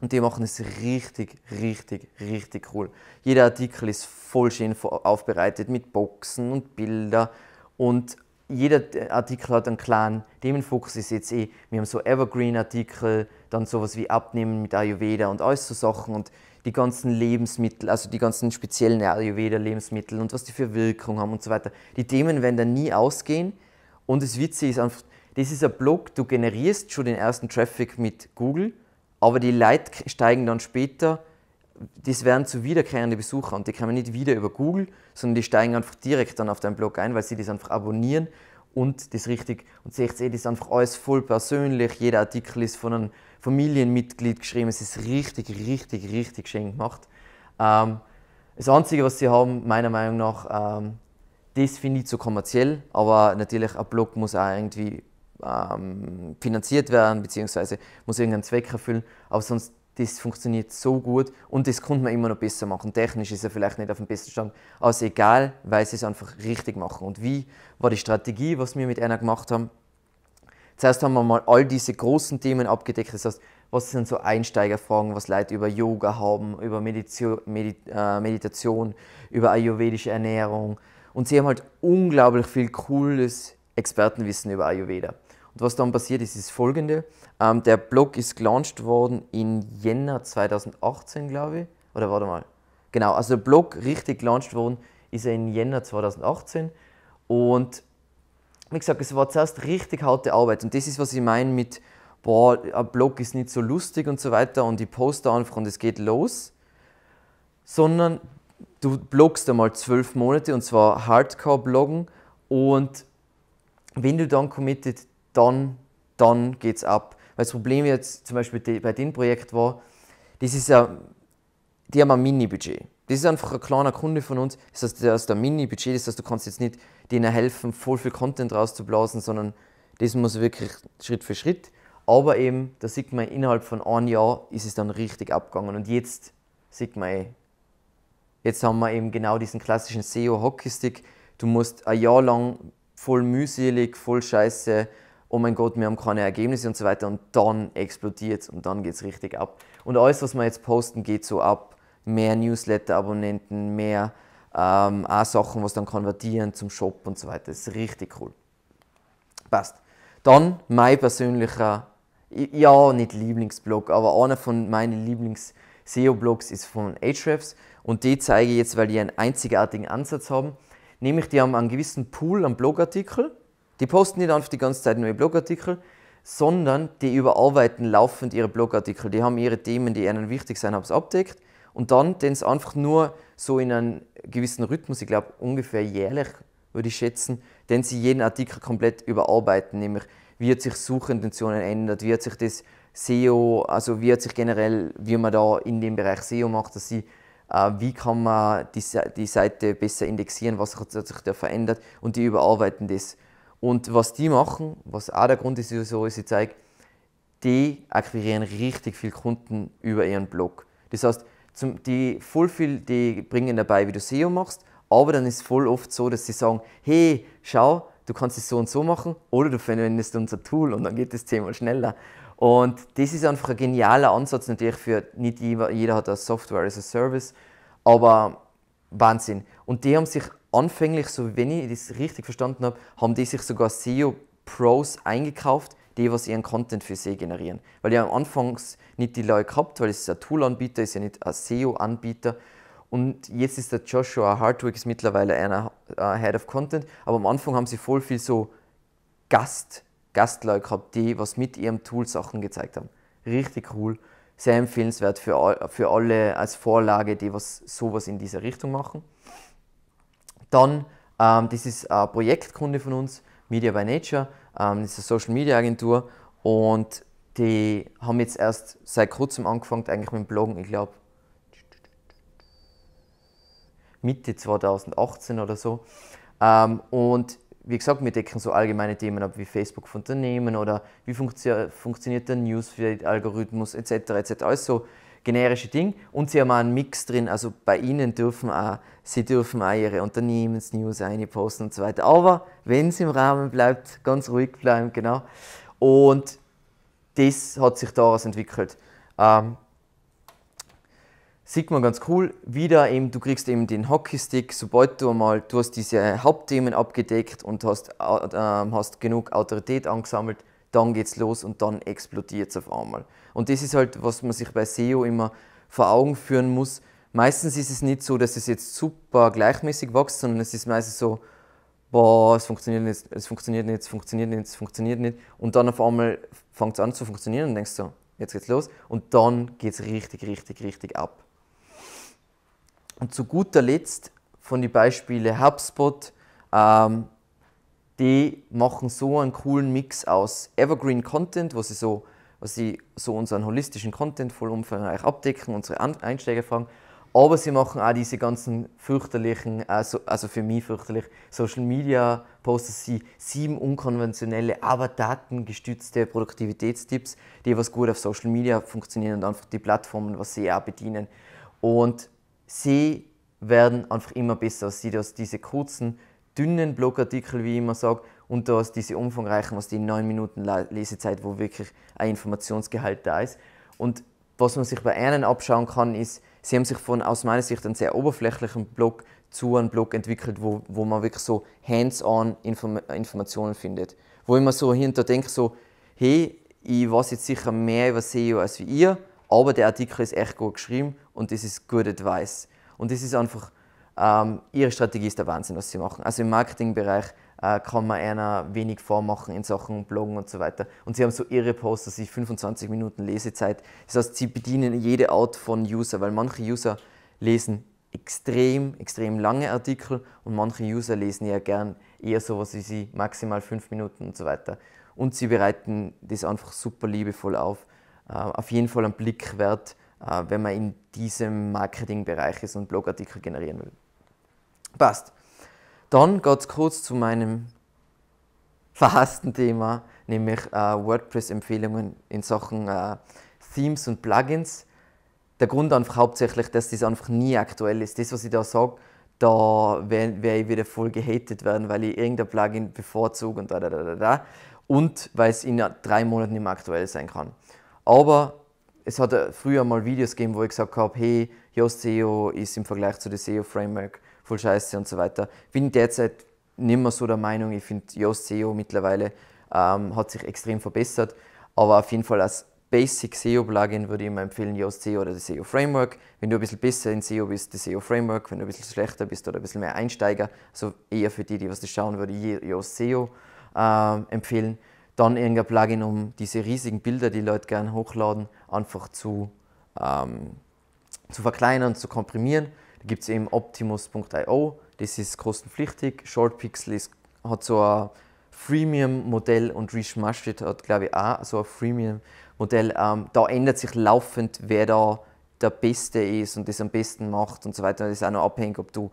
Und die machen es richtig, richtig, richtig cool. Jeder Artikel ist voll schön aufbereitet mit Boxen und Bildern. Und jeder Artikel hat einen kleinen Themenfokus. Ist jetzt eh, wir haben so Evergreen-Artikel, dann sowas wie Abnehmen mit Ayurveda und alles so Sachen. Und die ganzen Lebensmittel, also die ganzen speziellen Ayurveda-Lebensmittel und was die für Wirkung haben und so weiter. Die Themen werden dann nie ausgehen. Und das Witzige ist einfach, das ist ein Blog, du generierst schon den ersten Traffic mit Google. Aber die Leute steigen dann später, das werden zu wiederkehrende Besucher und die kommen nicht wieder über Google, sondern die steigen einfach direkt dann auf deinen Blog ein, weil sie das einfach abonnieren und das richtig, und seht ihr, das ist einfach alles voll persönlich, jeder Artikel ist von einem Familienmitglied geschrieben, es ist richtig, richtig, richtig schön gemacht. Ähm, das Einzige, was sie haben, meiner Meinung nach, ähm, das finde ich zu kommerziell, aber natürlich ein Blog muss auch irgendwie Ähm, finanziert werden, beziehungsweise muss irgendeinen Zweck erfüllen, aber sonst, das funktioniert so gut und das konnte man immer noch besser machen. Technisch ist er vielleicht nicht auf dem besten Stand, aber also egal, weil sie es einfach richtig machen. Und wie war die Strategie, was wir mit einer gemacht haben? Zuerst haben wir mal all diese großen Themen abgedeckt, das heißt, was sind so Einsteigerfragen, was Leute über Yoga haben, über Medizio- Medi- äh, Meditation, über ayurvedische Ernährung und sie haben halt unglaublich viel cooles Expertenwissen über Ayurveda. Und was dann passiert ist, ist folgende. Ähm, der Blog ist gelauncht worden in Jänner zweitausendachtzehn, glaube ich. Oder warte mal. Genau, also der Blog richtig gelauncht worden ist er in Jänner zweitausendachtzehn. Und wie gesagt, es war zuerst richtig harte Arbeit. Und das ist, was ich meine mit, boah, ein Blog ist nicht so lustig und so weiter und ich poste einfach und es geht los. Sondern du bloggst einmal zwölf Monate und zwar Hardcore-Bloggen und wenn du dann committed, dann, dann geht es ab. Weil das Problem jetzt zum Beispiel bei dem Projekt war, das ist ein, die haben ein Mini-Budget. Das ist einfach ein kleiner Kunde von uns, das heißt, das ist ein Mini-Budget, das heißt, du kannst jetzt nicht denen helfen, voll viel Content rauszublasen, sondern das muss wirklich Schritt für Schritt. Aber eben, da sieht man, innerhalb von einem Jahr ist es dann richtig abgegangen. Und jetzt sieht man, ey, jetzt haben wir eben genau diesen klassischen S E O-Hockeystick. Du musst ein Jahr lang voll mühselig, voll scheiße, oh mein Gott, wir haben keine Ergebnisse und so weiter und dann explodiert es und dann geht es richtig ab. Und alles, was wir jetzt posten, geht so ab. Mehr Newsletter-Abonnenten, mehr ähm, auch Sachen, was dann konvertieren zum Shop und so weiter. Das ist richtig cool. Passt. Dann mein persönlicher, ja nicht Lieblingsblog, aber einer von meinen Lieblings-S E O-Blogs ist von Ahrefs und die zeige ich jetzt, weil die einen einzigartigen Ansatz haben. Nämlich, die haben einen gewissen Pool an Blogartikeln. Die posten nicht einfach die ganze Zeit neue Blogartikel, sondern die überarbeiten laufend ihre Blogartikel. Die haben ihre Themen, die ihnen wichtig sind, haben es abdeckt. Und dann tun sie einfach nur so in einem gewissen Rhythmus, ich glaube ungefähr jährlich, würde ich schätzen, denn sie jeden Artikel komplett überarbeiten. Nämlich, wie hat sich Suchintentionen ändert, wie hat sich das S E O, also wie hat sich generell, wie man da in dem Bereich S E O macht, dass sie wie kann man die, die Seite besser indexieren, was hat sich da verändert und die überarbeiten das. Und was die machen, was auch der Grund ist, wieso ich sie zeige, die akquirieren richtig viele Kunden über ihren Blog. Das heißt, zum, die voll viel, die bringen dabei, wie du S E O machst, aber dann ist es voll oft so, dass sie sagen, hey, schau, du kannst es so und so machen oder du verwendest unser Tool und dann geht es zehnmal schneller. Und das ist einfach ein genialer Ansatz natürlich für, nicht jeder, jeder hat eine Software as a Service, aber Wahnsinn. Und die haben sich anfänglich, so wenn ich das richtig verstanden habe, haben die sich sogar S E O Pros eingekauft, die, was ihren Content für sie generieren. Weil ihr am Anfang nicht die Leute gehabt, weil es ist ein Tool-Anbieter, ist ja nicht ein S E O-Anbieter. Und jetzt ist der Joshua Hardwick ist mittlerweile einer uh, Head of Content, aber am Anfang haben sie voll viel so Gast, Gastleute gehabt, die was mit ihrem Tool Sachen gezeigt haben. Richtig cool, sehr empfehlenswert für, all, für alle als Vorlage, die was, sowas in dieser Richtung machen. Dann, ähm, das ist ein Projektkunde von uns, Media by Nature, ähm, das ist eine Social Media Agentur und die haben jetzt erst seit kurzem angefangen, eigentlich mit dem Bloggen, ich glaube, Mitte zweitausendachtzehn oder so. Ähm, und wie gesagt, wir decken so allgemeine Themen ab wie Facebook für Unternehmen oder wie funktio funktioniert der Newsfeed-Algorithmus et cetera et cetera. Alles so generische Dinge. Und sie haben auch einen Mix drin, also bei ihnen dürfen auch, sie dürfen auch ihre Unternehmensnews einposten und so weiter. Aber wenn es im Rahmen bleibt, ganz ruhig bleiben, genau. Und das hat sich daraus entwickelt. Ähm, Sieht man ganz cool, wieder eben, du kriegst eben den Hockeystick, sobald du einmal, du hast diese Hauptthemen abgedeckt und hast, äh, hast genug Autorität angesammelt, dann geht's los und dann explodiert es auf einmal. Und das ist halt, was man sich bei S E O immer vor Augen führen muss. Meistens ist es nicht so, dass es jetzt super gleichmäßig wächst, sondern es ist meistens so, boah, es funktioniert nicht, es funktioniert nicht, es funktioniert nicht, es funktioniert nicht. Und dann auf einmal fängt es an zu funktionieren und denkst so, jetzt geht's los. Und dann geht es richtig, richtig, richtig ab. Und zu guter Letzt von den Beispielen HubSpot, ähm, die machen so einen coolen Mix aus Evergreen Content, wo sie so, wo sie so unseren holistischen Content voll umfangreich abdecken, unsere Einsteigerfragen, aber sie machen auch diese ganzen fürchterlichen, also, also für mich fürchterlich, Social Media Posts, sie sieben unkonventionelle, aber datengestützte Produktivitätstipps, die was gut auf Social Media funktionieren und einfach die Plattformen, was sie auch bedienen. Und sie werden einfach immer besser. Sie aus diese kurzen, dünnen Blogartikel, wie ich immer sage, und aus diese umfangreichen, was die neun Minuten Lesezeit, wo wirklich ein Informationsgehalt da ist. Und was man sich bei ihnen abschauen kann, ist, sie haben sich von, aus meiner Sicht, einen sehr oberflächlichen Blog zu einem Blog entwickelt, wo, wo man wirklich so hands-on Inform Informationen findet. Wo ich mir so hinter denke, so, hey, ich weiß jetzt sicher mehr über S E O als wie ihr, aber der Artikel ist echt gut geschrieben und das ist good advice. Und das ist einfach, ähm, ihre Strategie ist der Wahnsinn, was sie machen. Also im Marketingbereich äh, kann man einer wenig vormachen in Sachen Bloggen und so weiter. Und sie haben so irre Posts, dass sie fünfundzwanzig Minuten Lesezeit. Das heißt, sie bedienen jede Art von User, weil manche User lesen extrem, extrem lange Artikel und manche User lesen ja gern eher sowas wie sie, maximal fünf Minuten und so weiter. Und sie bereiten das einfach super liebevoll auf. Uh, auf jeden Fall einen Blick wert, uh, wenn man in diesem Marketingbereich ist und Blogartikel generieren will. Passt. Dann geht es kurz zu meinem verhassten Thema, nämlich uh, WordPress-Empfehlungen in Sachen uh, Themes und Plugins. Der Grund einfach hauptsächlich, dass das einfach nie aktuell ist. Das, was ich da sage, da werde werd ich wieder voll gehatet werden, weil ich irgendein Plugin bevorzuge und da, da, da, da, da. Und weil es in drei Monaten nicht mehr aktuell sein kann. Aber es hat früher mal Videos gegeben, wo ich gesagt habe, hey, Yoast S E O ist im Vergleich zu dem S E O Framework voll scheiße und so weiter. Bin derzeit nicht mehr so der Meinung, ich finde Yoast S E O mittlerweile ähm, hat sich extrem verbessert, aber auf jeden Fall als Basic S E O Plugin würde ich immer empfehlen Yoast S E O oder das S E O Framework. Wenn du ein bisschen besser in S E O bist, das S E O Framework, wenn du ein bisschen schlechter bist oder ein bisschen mehr Einsteiger, also eher für die, die was das schauen, würde ich Yoast S E O ähm, empfehlen. Dann irgendein Plugin, um diese riesigen Bilder, die Leute gerne hochladen, einfach zu, ähm, zu verkleinern, zu komprimieren. Da gibt es eben Optimus punkt i o, das ist kostenpflichtig. Shortpixel ist, hat so ein Freemium-Modell und Reshmashed hat, glaube ich, auch so ein Freemium-Modell. Ähm, da ändert sich laufend, wer da der Beste ist und das am besten macht und so weiter. Das ist auch noch abhängig, ob du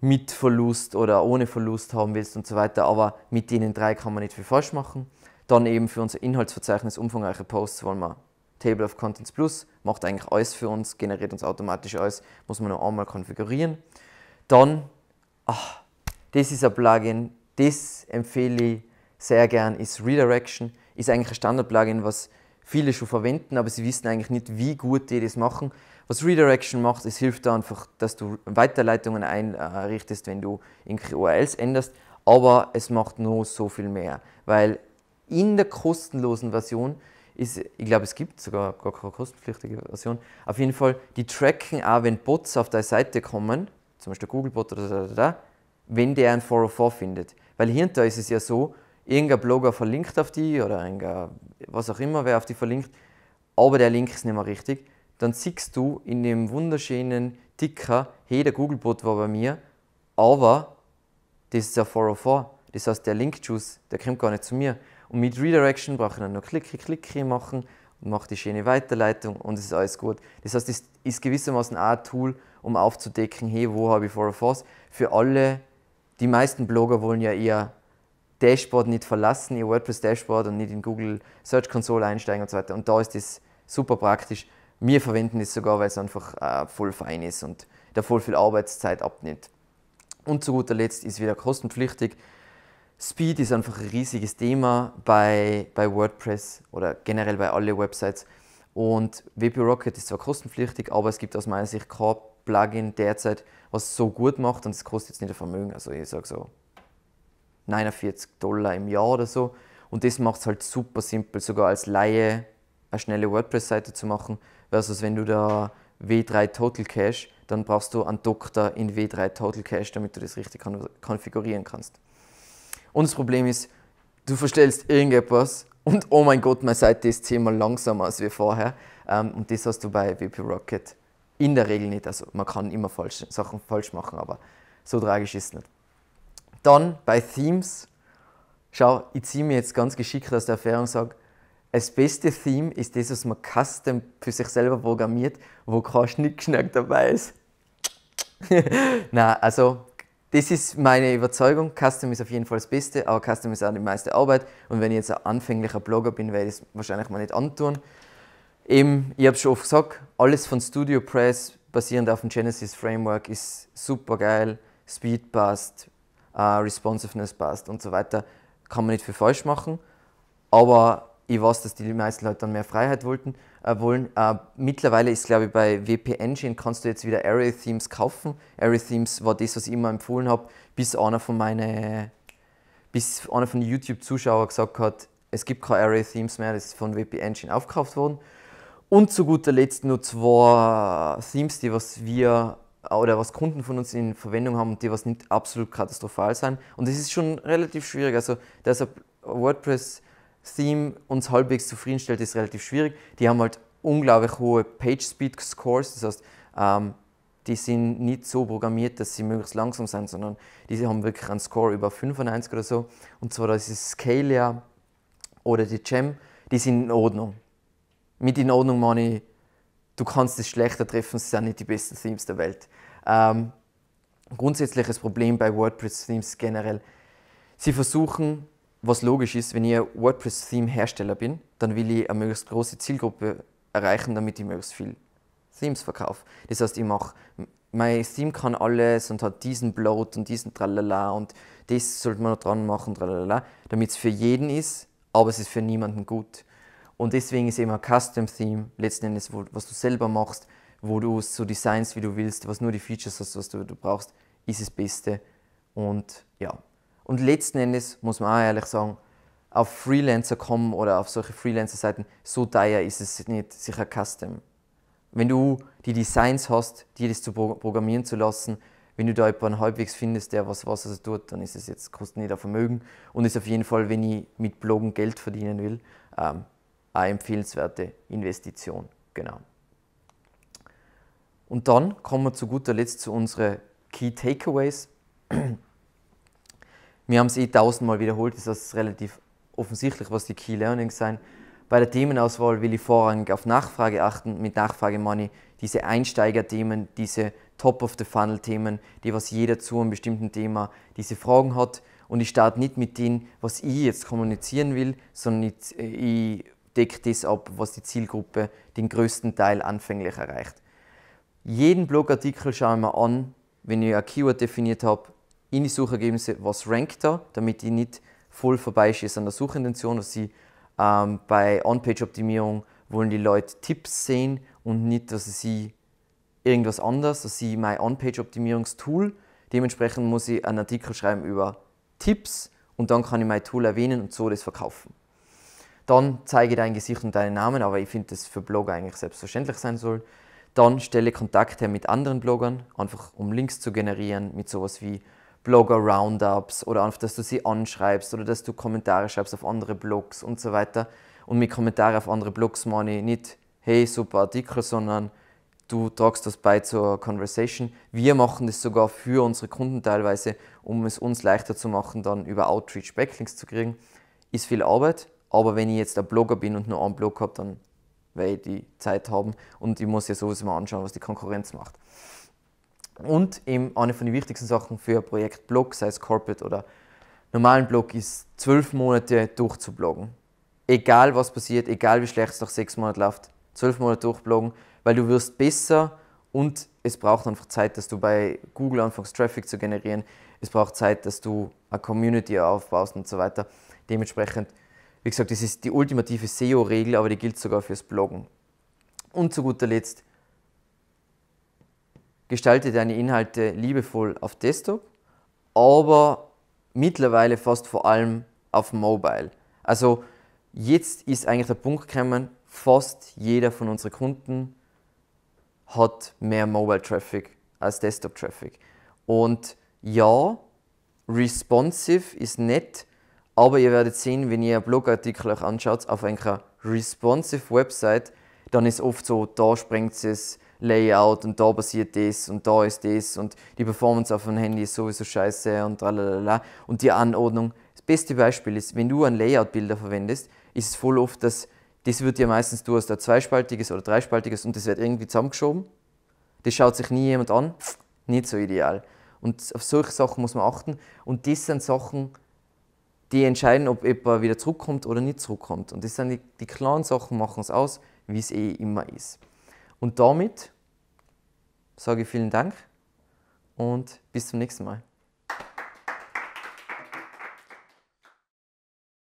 mit Verlust oder ohne Verlust haben willst und so weiter, aber mit denen drei kann man nicht viel falsch machen. Dann eben für unser Inhaltsverzeichnis umfangreiche Posts wollen wir Table of Contents Plus, macht eigentlich alles für uns, generiert uns automatisch alles, muss man noch einmal konfigurieren. Dann, ach, das ist ein Plugin, das empfehle ich sehr gern, ist Redirection, ist eigentlich ein Standard-Plugin, was viele schon verwenden, aber sie wissen eigentlich nicht, wie gut die das machen. Was Redirection macht, es hilft da einfach, dass du Weiterleitungen einrichtest, wenn du irgendwelche U R Ls änderst, aber es macht nur so viel mehr, weil in der kostenlosen Version ist, ich glaube, es gibt sogar gar keine kostenpflichtige Version, auf jeden Fall, die tracken auch, wenn Bots auf deine Seite kommen, zum Beispiel Google-Bot oder da, da, da, wenn der einen vier null vier findet. Weil hinterher ist es ja so, irgendein Blogger verlinkt auf die oder irgendein, was auch immer, wer auf die verlinkt, aber der Link ist nicht mehr richtig, dann siehst du in dem wunderschönen Ticker, hey, der Googlebot war bei mir, aber das ist ein vier null vier. Das heißt, der Link-Juice, der kommt gar nicht zu mir. Und mit Redirection brauche ich dann noch Klicke, Klicke machen und mache die schöne Weiterleitung und es ist alles gut. Das heißt, das ist gewissermaßen auch ein Tool, um aufzudecken, hey, wo habe ich vier null vier s? Für alle, die meisten Blogger wollen ja eher Dashboard nicht verlassen, ihr WordPress-Dashboard und nicht in Google Search Console einsteigen und so weiter. Und da ist das super praktisch. Wir verwenden das sogar, weil es einfach äh, voll fein ist und da voll viel Arbeitszeit abnimmt. Und zu guter Letzt ist wieder kostenpflichtig. Speed ist einfach ein riesiges Thema bei, bei WordPress oder generell bei allen Websites. Und W P Rocket ist zwar kostenpflichtig, aber es gibt aus meiner Sicht kein Plugin derzeit, was so gut macht und es kostet jetzt nicht ein Vermögen. Also ich sage so neunundvierzig Dollar im Jahr oder so. Und das macht es halt super simpel, sogar als Laie eine schnelle WordPress-Seite zu machen, versus wenn du da W drei Total Cache, dann brauchst du einen Doktor in W drei Total Cache, damit du das richtig konfigurieren kannst. Und das Problem ist, du verstellst irgendetwas und oh mein Gott, meine Seite ist zehnmal langsamer als wie vorher. Und das hast du bei W P Rocket in der Regel nicht. Also man kann immer falsch, Sachen falsch machen, aber so tragisch ist es nicht. Dann bei Themes, schau, ich ziehe mir jetzt ganz geschickt aus der Erfahrung und sage, das beste Theme ist das, was man custom für sich selber programmiert, wo kein Schnickschnack dabei ist. Nein, also das ist meine Überzeugung, Custom ist auf jeden Fall das Beste, aber Custom ist auch die meiste Arbeit und wenn ich jetzt ein anfänglicher Blogger bin, werde ich es wahrscheinlich mal nicht antun. Eben, ich habe es schon oft gesagt, alles von StudioPress basierend auf dem Genesis Framework ist super geil, Speed passt, Uh, Responsiveness passt und so weiter, kann man nicht viel falsch machen, aber ich weiß, dass die meisten Leute dann mehr Freiheit wollten, äh, wollen. Uh, mittlerweile ist, glaube ich, bei W P Engine kannst du jetzt wieder Array Themes kaufen. Array Themes war das, was ich immer empfohlen habe, bis einer von meinen, bis einer von den YouTube-Zuschauern gesagt hat, es gibt keine Array Themes mehr, das ist von W P Engine aufgekauft worden. Und zu guter Letzt nur zwei Themes, die was wir oder was Kunden von uns in Verwendung haben und die was nicht absolut katastrophal sein. Und das ist schon relativ schwierig. Also, dass ein WordPress-Theme uns halbwegs zufriedenstellt, ist relativ schwierig. Die haben halt unglaublich hohe Page-Speed-Scores. Das heißt, ähm, die sind nicht so programmiert, dass sie möglichst langsam sind, sondern die haben wirklich einen Score über fünfundneunzig oder so. Und zwar das ist Scalia oder die Gem, die sind in Ordnung. Mit in Ordnung meine ich, du kannst es schlechter treffen, es sind nicht die besten Themes der Welt. Ähm, grundsätzliches Problem bei WordPress-Themes generell. Sie versuchen, was logisch ist, wenn ich ein WordPress-Theme-Hersteller bin, dann will ich eine möglichst große Zielgruppe erreichen, damit ich möglichst viel Themes verkaufe. Das heißt, ich mache, mein Theme kann alles und hat diesen Bloat und diesen Tralala und das sollte man noch dran machen, Tralala, damit es für jeden ist, aber es ist für niemanden gut. Und deswegen ist eben ein Custom-Theme, letzten Endes, wo, was du selber machst, wo du es so designst, wie du willst, was nur die Features hast, was du, du brauchst, ist das Beste. Und ja. Und letzten Endes, muss man auch ehrlich sagen, auf Freelancer kommen oder auf solche Freelancer-Seiten, so teuer ist es nicht, sicher Custom. Wenn du die Designs hast, dir das zu programmieren zu lassen, wenn du da jemanden halbwegs findest, der was, was er tut, dann ist es jetzt, kostet nicht ein Vermögen und ist auf jeden Fall, wenn ich mit Bloggen Geld verdienen will, ähm, eine empfehlenswerte Investition, genau. Und dann kommen wir zu guter Letzt zu unseren Key Takeaways. Wir haben es eh tausendmal wiederholt, das ist relativ offensichtlich, was die Key Learnings sind. Bei der Themenauswahl will ich vorrangig auf Nachfrage achten, mit Nachfrage meine ich diese Einsteigerthemen, diese Top-of-the-Funnel-Themen, die was jeder zu einem bestimmten Thema diese Fragen hat. Und ich starte nicht mit dem, was ich jetzt kommunizieren will, sondern ich, ich deckt das ab, was die Zielgruppe den größten Teil anfänglich erreicht. Jeden Blogartikel schaue ich mir an, wenn ich ein Keyword definiert habe, in die Suchergebnisse, was rankt da, damit ich nicht voll vorbeischieße an der Suchintention, dass sie ähm, bei On-Page-Optimierung wollen die Leute Tipps sehen und nicht, dass sie irgendwas anderes, dass sie mein On-Page-Optimierungstool, dementsprechend muss ich einen Artikel schreiben über Tipps und dann kann ich mein Tool erwähnen und so das verkaufen. Dann zeige dein Gesicht und deinen Namen, aber ich finde, dass für Blogger eigentlich selbstverständlich sein soll. Dann stelle Kontakt her mit anderen Bloggern, einfach um Links zu generieren, mit sowas wie Blogger-Roundups oder einfach, dass du sie anschreibst oder dass du Kommentare schreibst auf andere Blogs und so weiter. Und mit Kommentaren auf andere Blogs meine ich nicht, hey, super Artikel, sondern du tragst das bei zur Conversation. Wir machen das sogar für unsere Kunden teilweise, um es uns leichter zu machen, dann über Outreach Backlinks zu kriegen. Ist viel Arbeit, aber wenn ich jetzt ein Blogger bin und nur einen Blog habe, dann werde ich die Zeit haben und ich muss ja sowieso mal anschauen, was die Konkurrenz macht. Und eben eine von den wichtigsten Sachen für ein Projekt Blog, sei es Corporate oder normalen Blog, ist zwölf Monate durchzubloggen. Egal was passiert, egal wie schlecht es nach sechs Monaten läuft, zwölf Monate durchbloggen, weil du wirst besser und es braucht einfach Zeit, dass du bei Google anfängst, Traffic zu generieren. Es braucht Zeit, dass du eine Community aufbaust und so weiter. Dementsprechend, wie gesagt, das ist die ultimative S E O-Regel, aber die gilt sogar fürs Bloggen. Und zu guter Letzt, gestalte deine Inhalte liebevoll auf Desktop, aber mittlerweile fast vor allem auf Mobile. Also jetzt ist eigentlich der Punkt gekommen, fast jeder von unseren Kunden hat mehr Mobile-Traffic als Desktop-Traffic. Und ja, responsive ist nett, aber ihr werdet sehen, wenn ihr einen Blogartikel euch anschaut auf einer responsive Website, dann ist oft so, da sprengt es Layout und da passiert das und da ist das und die Performance auf dem Handy ist sowieso scheiße und tralalala und die Anordnung. Das beste Beispiel ist, wenn du einen Layout-Bilder verwendest, ist es voll oft, dass das wird ja meistens, du hast da zweispaltiges oder dreispaltiges und das wird irgendwie zusammengeschoben. Das schaut sich nie jemand an, nicht so ideal. Und auf solche Sachen muss man achten und das sind Sachen, die entscheiden, ob jemand wieder zurückkommt oder nicht zurückkommt. Und das sind die, die kleinen Sachen, machen es aus, wie es eh immer ist. Und damit sage ich vielen Dank und bis zum nächsten Mal.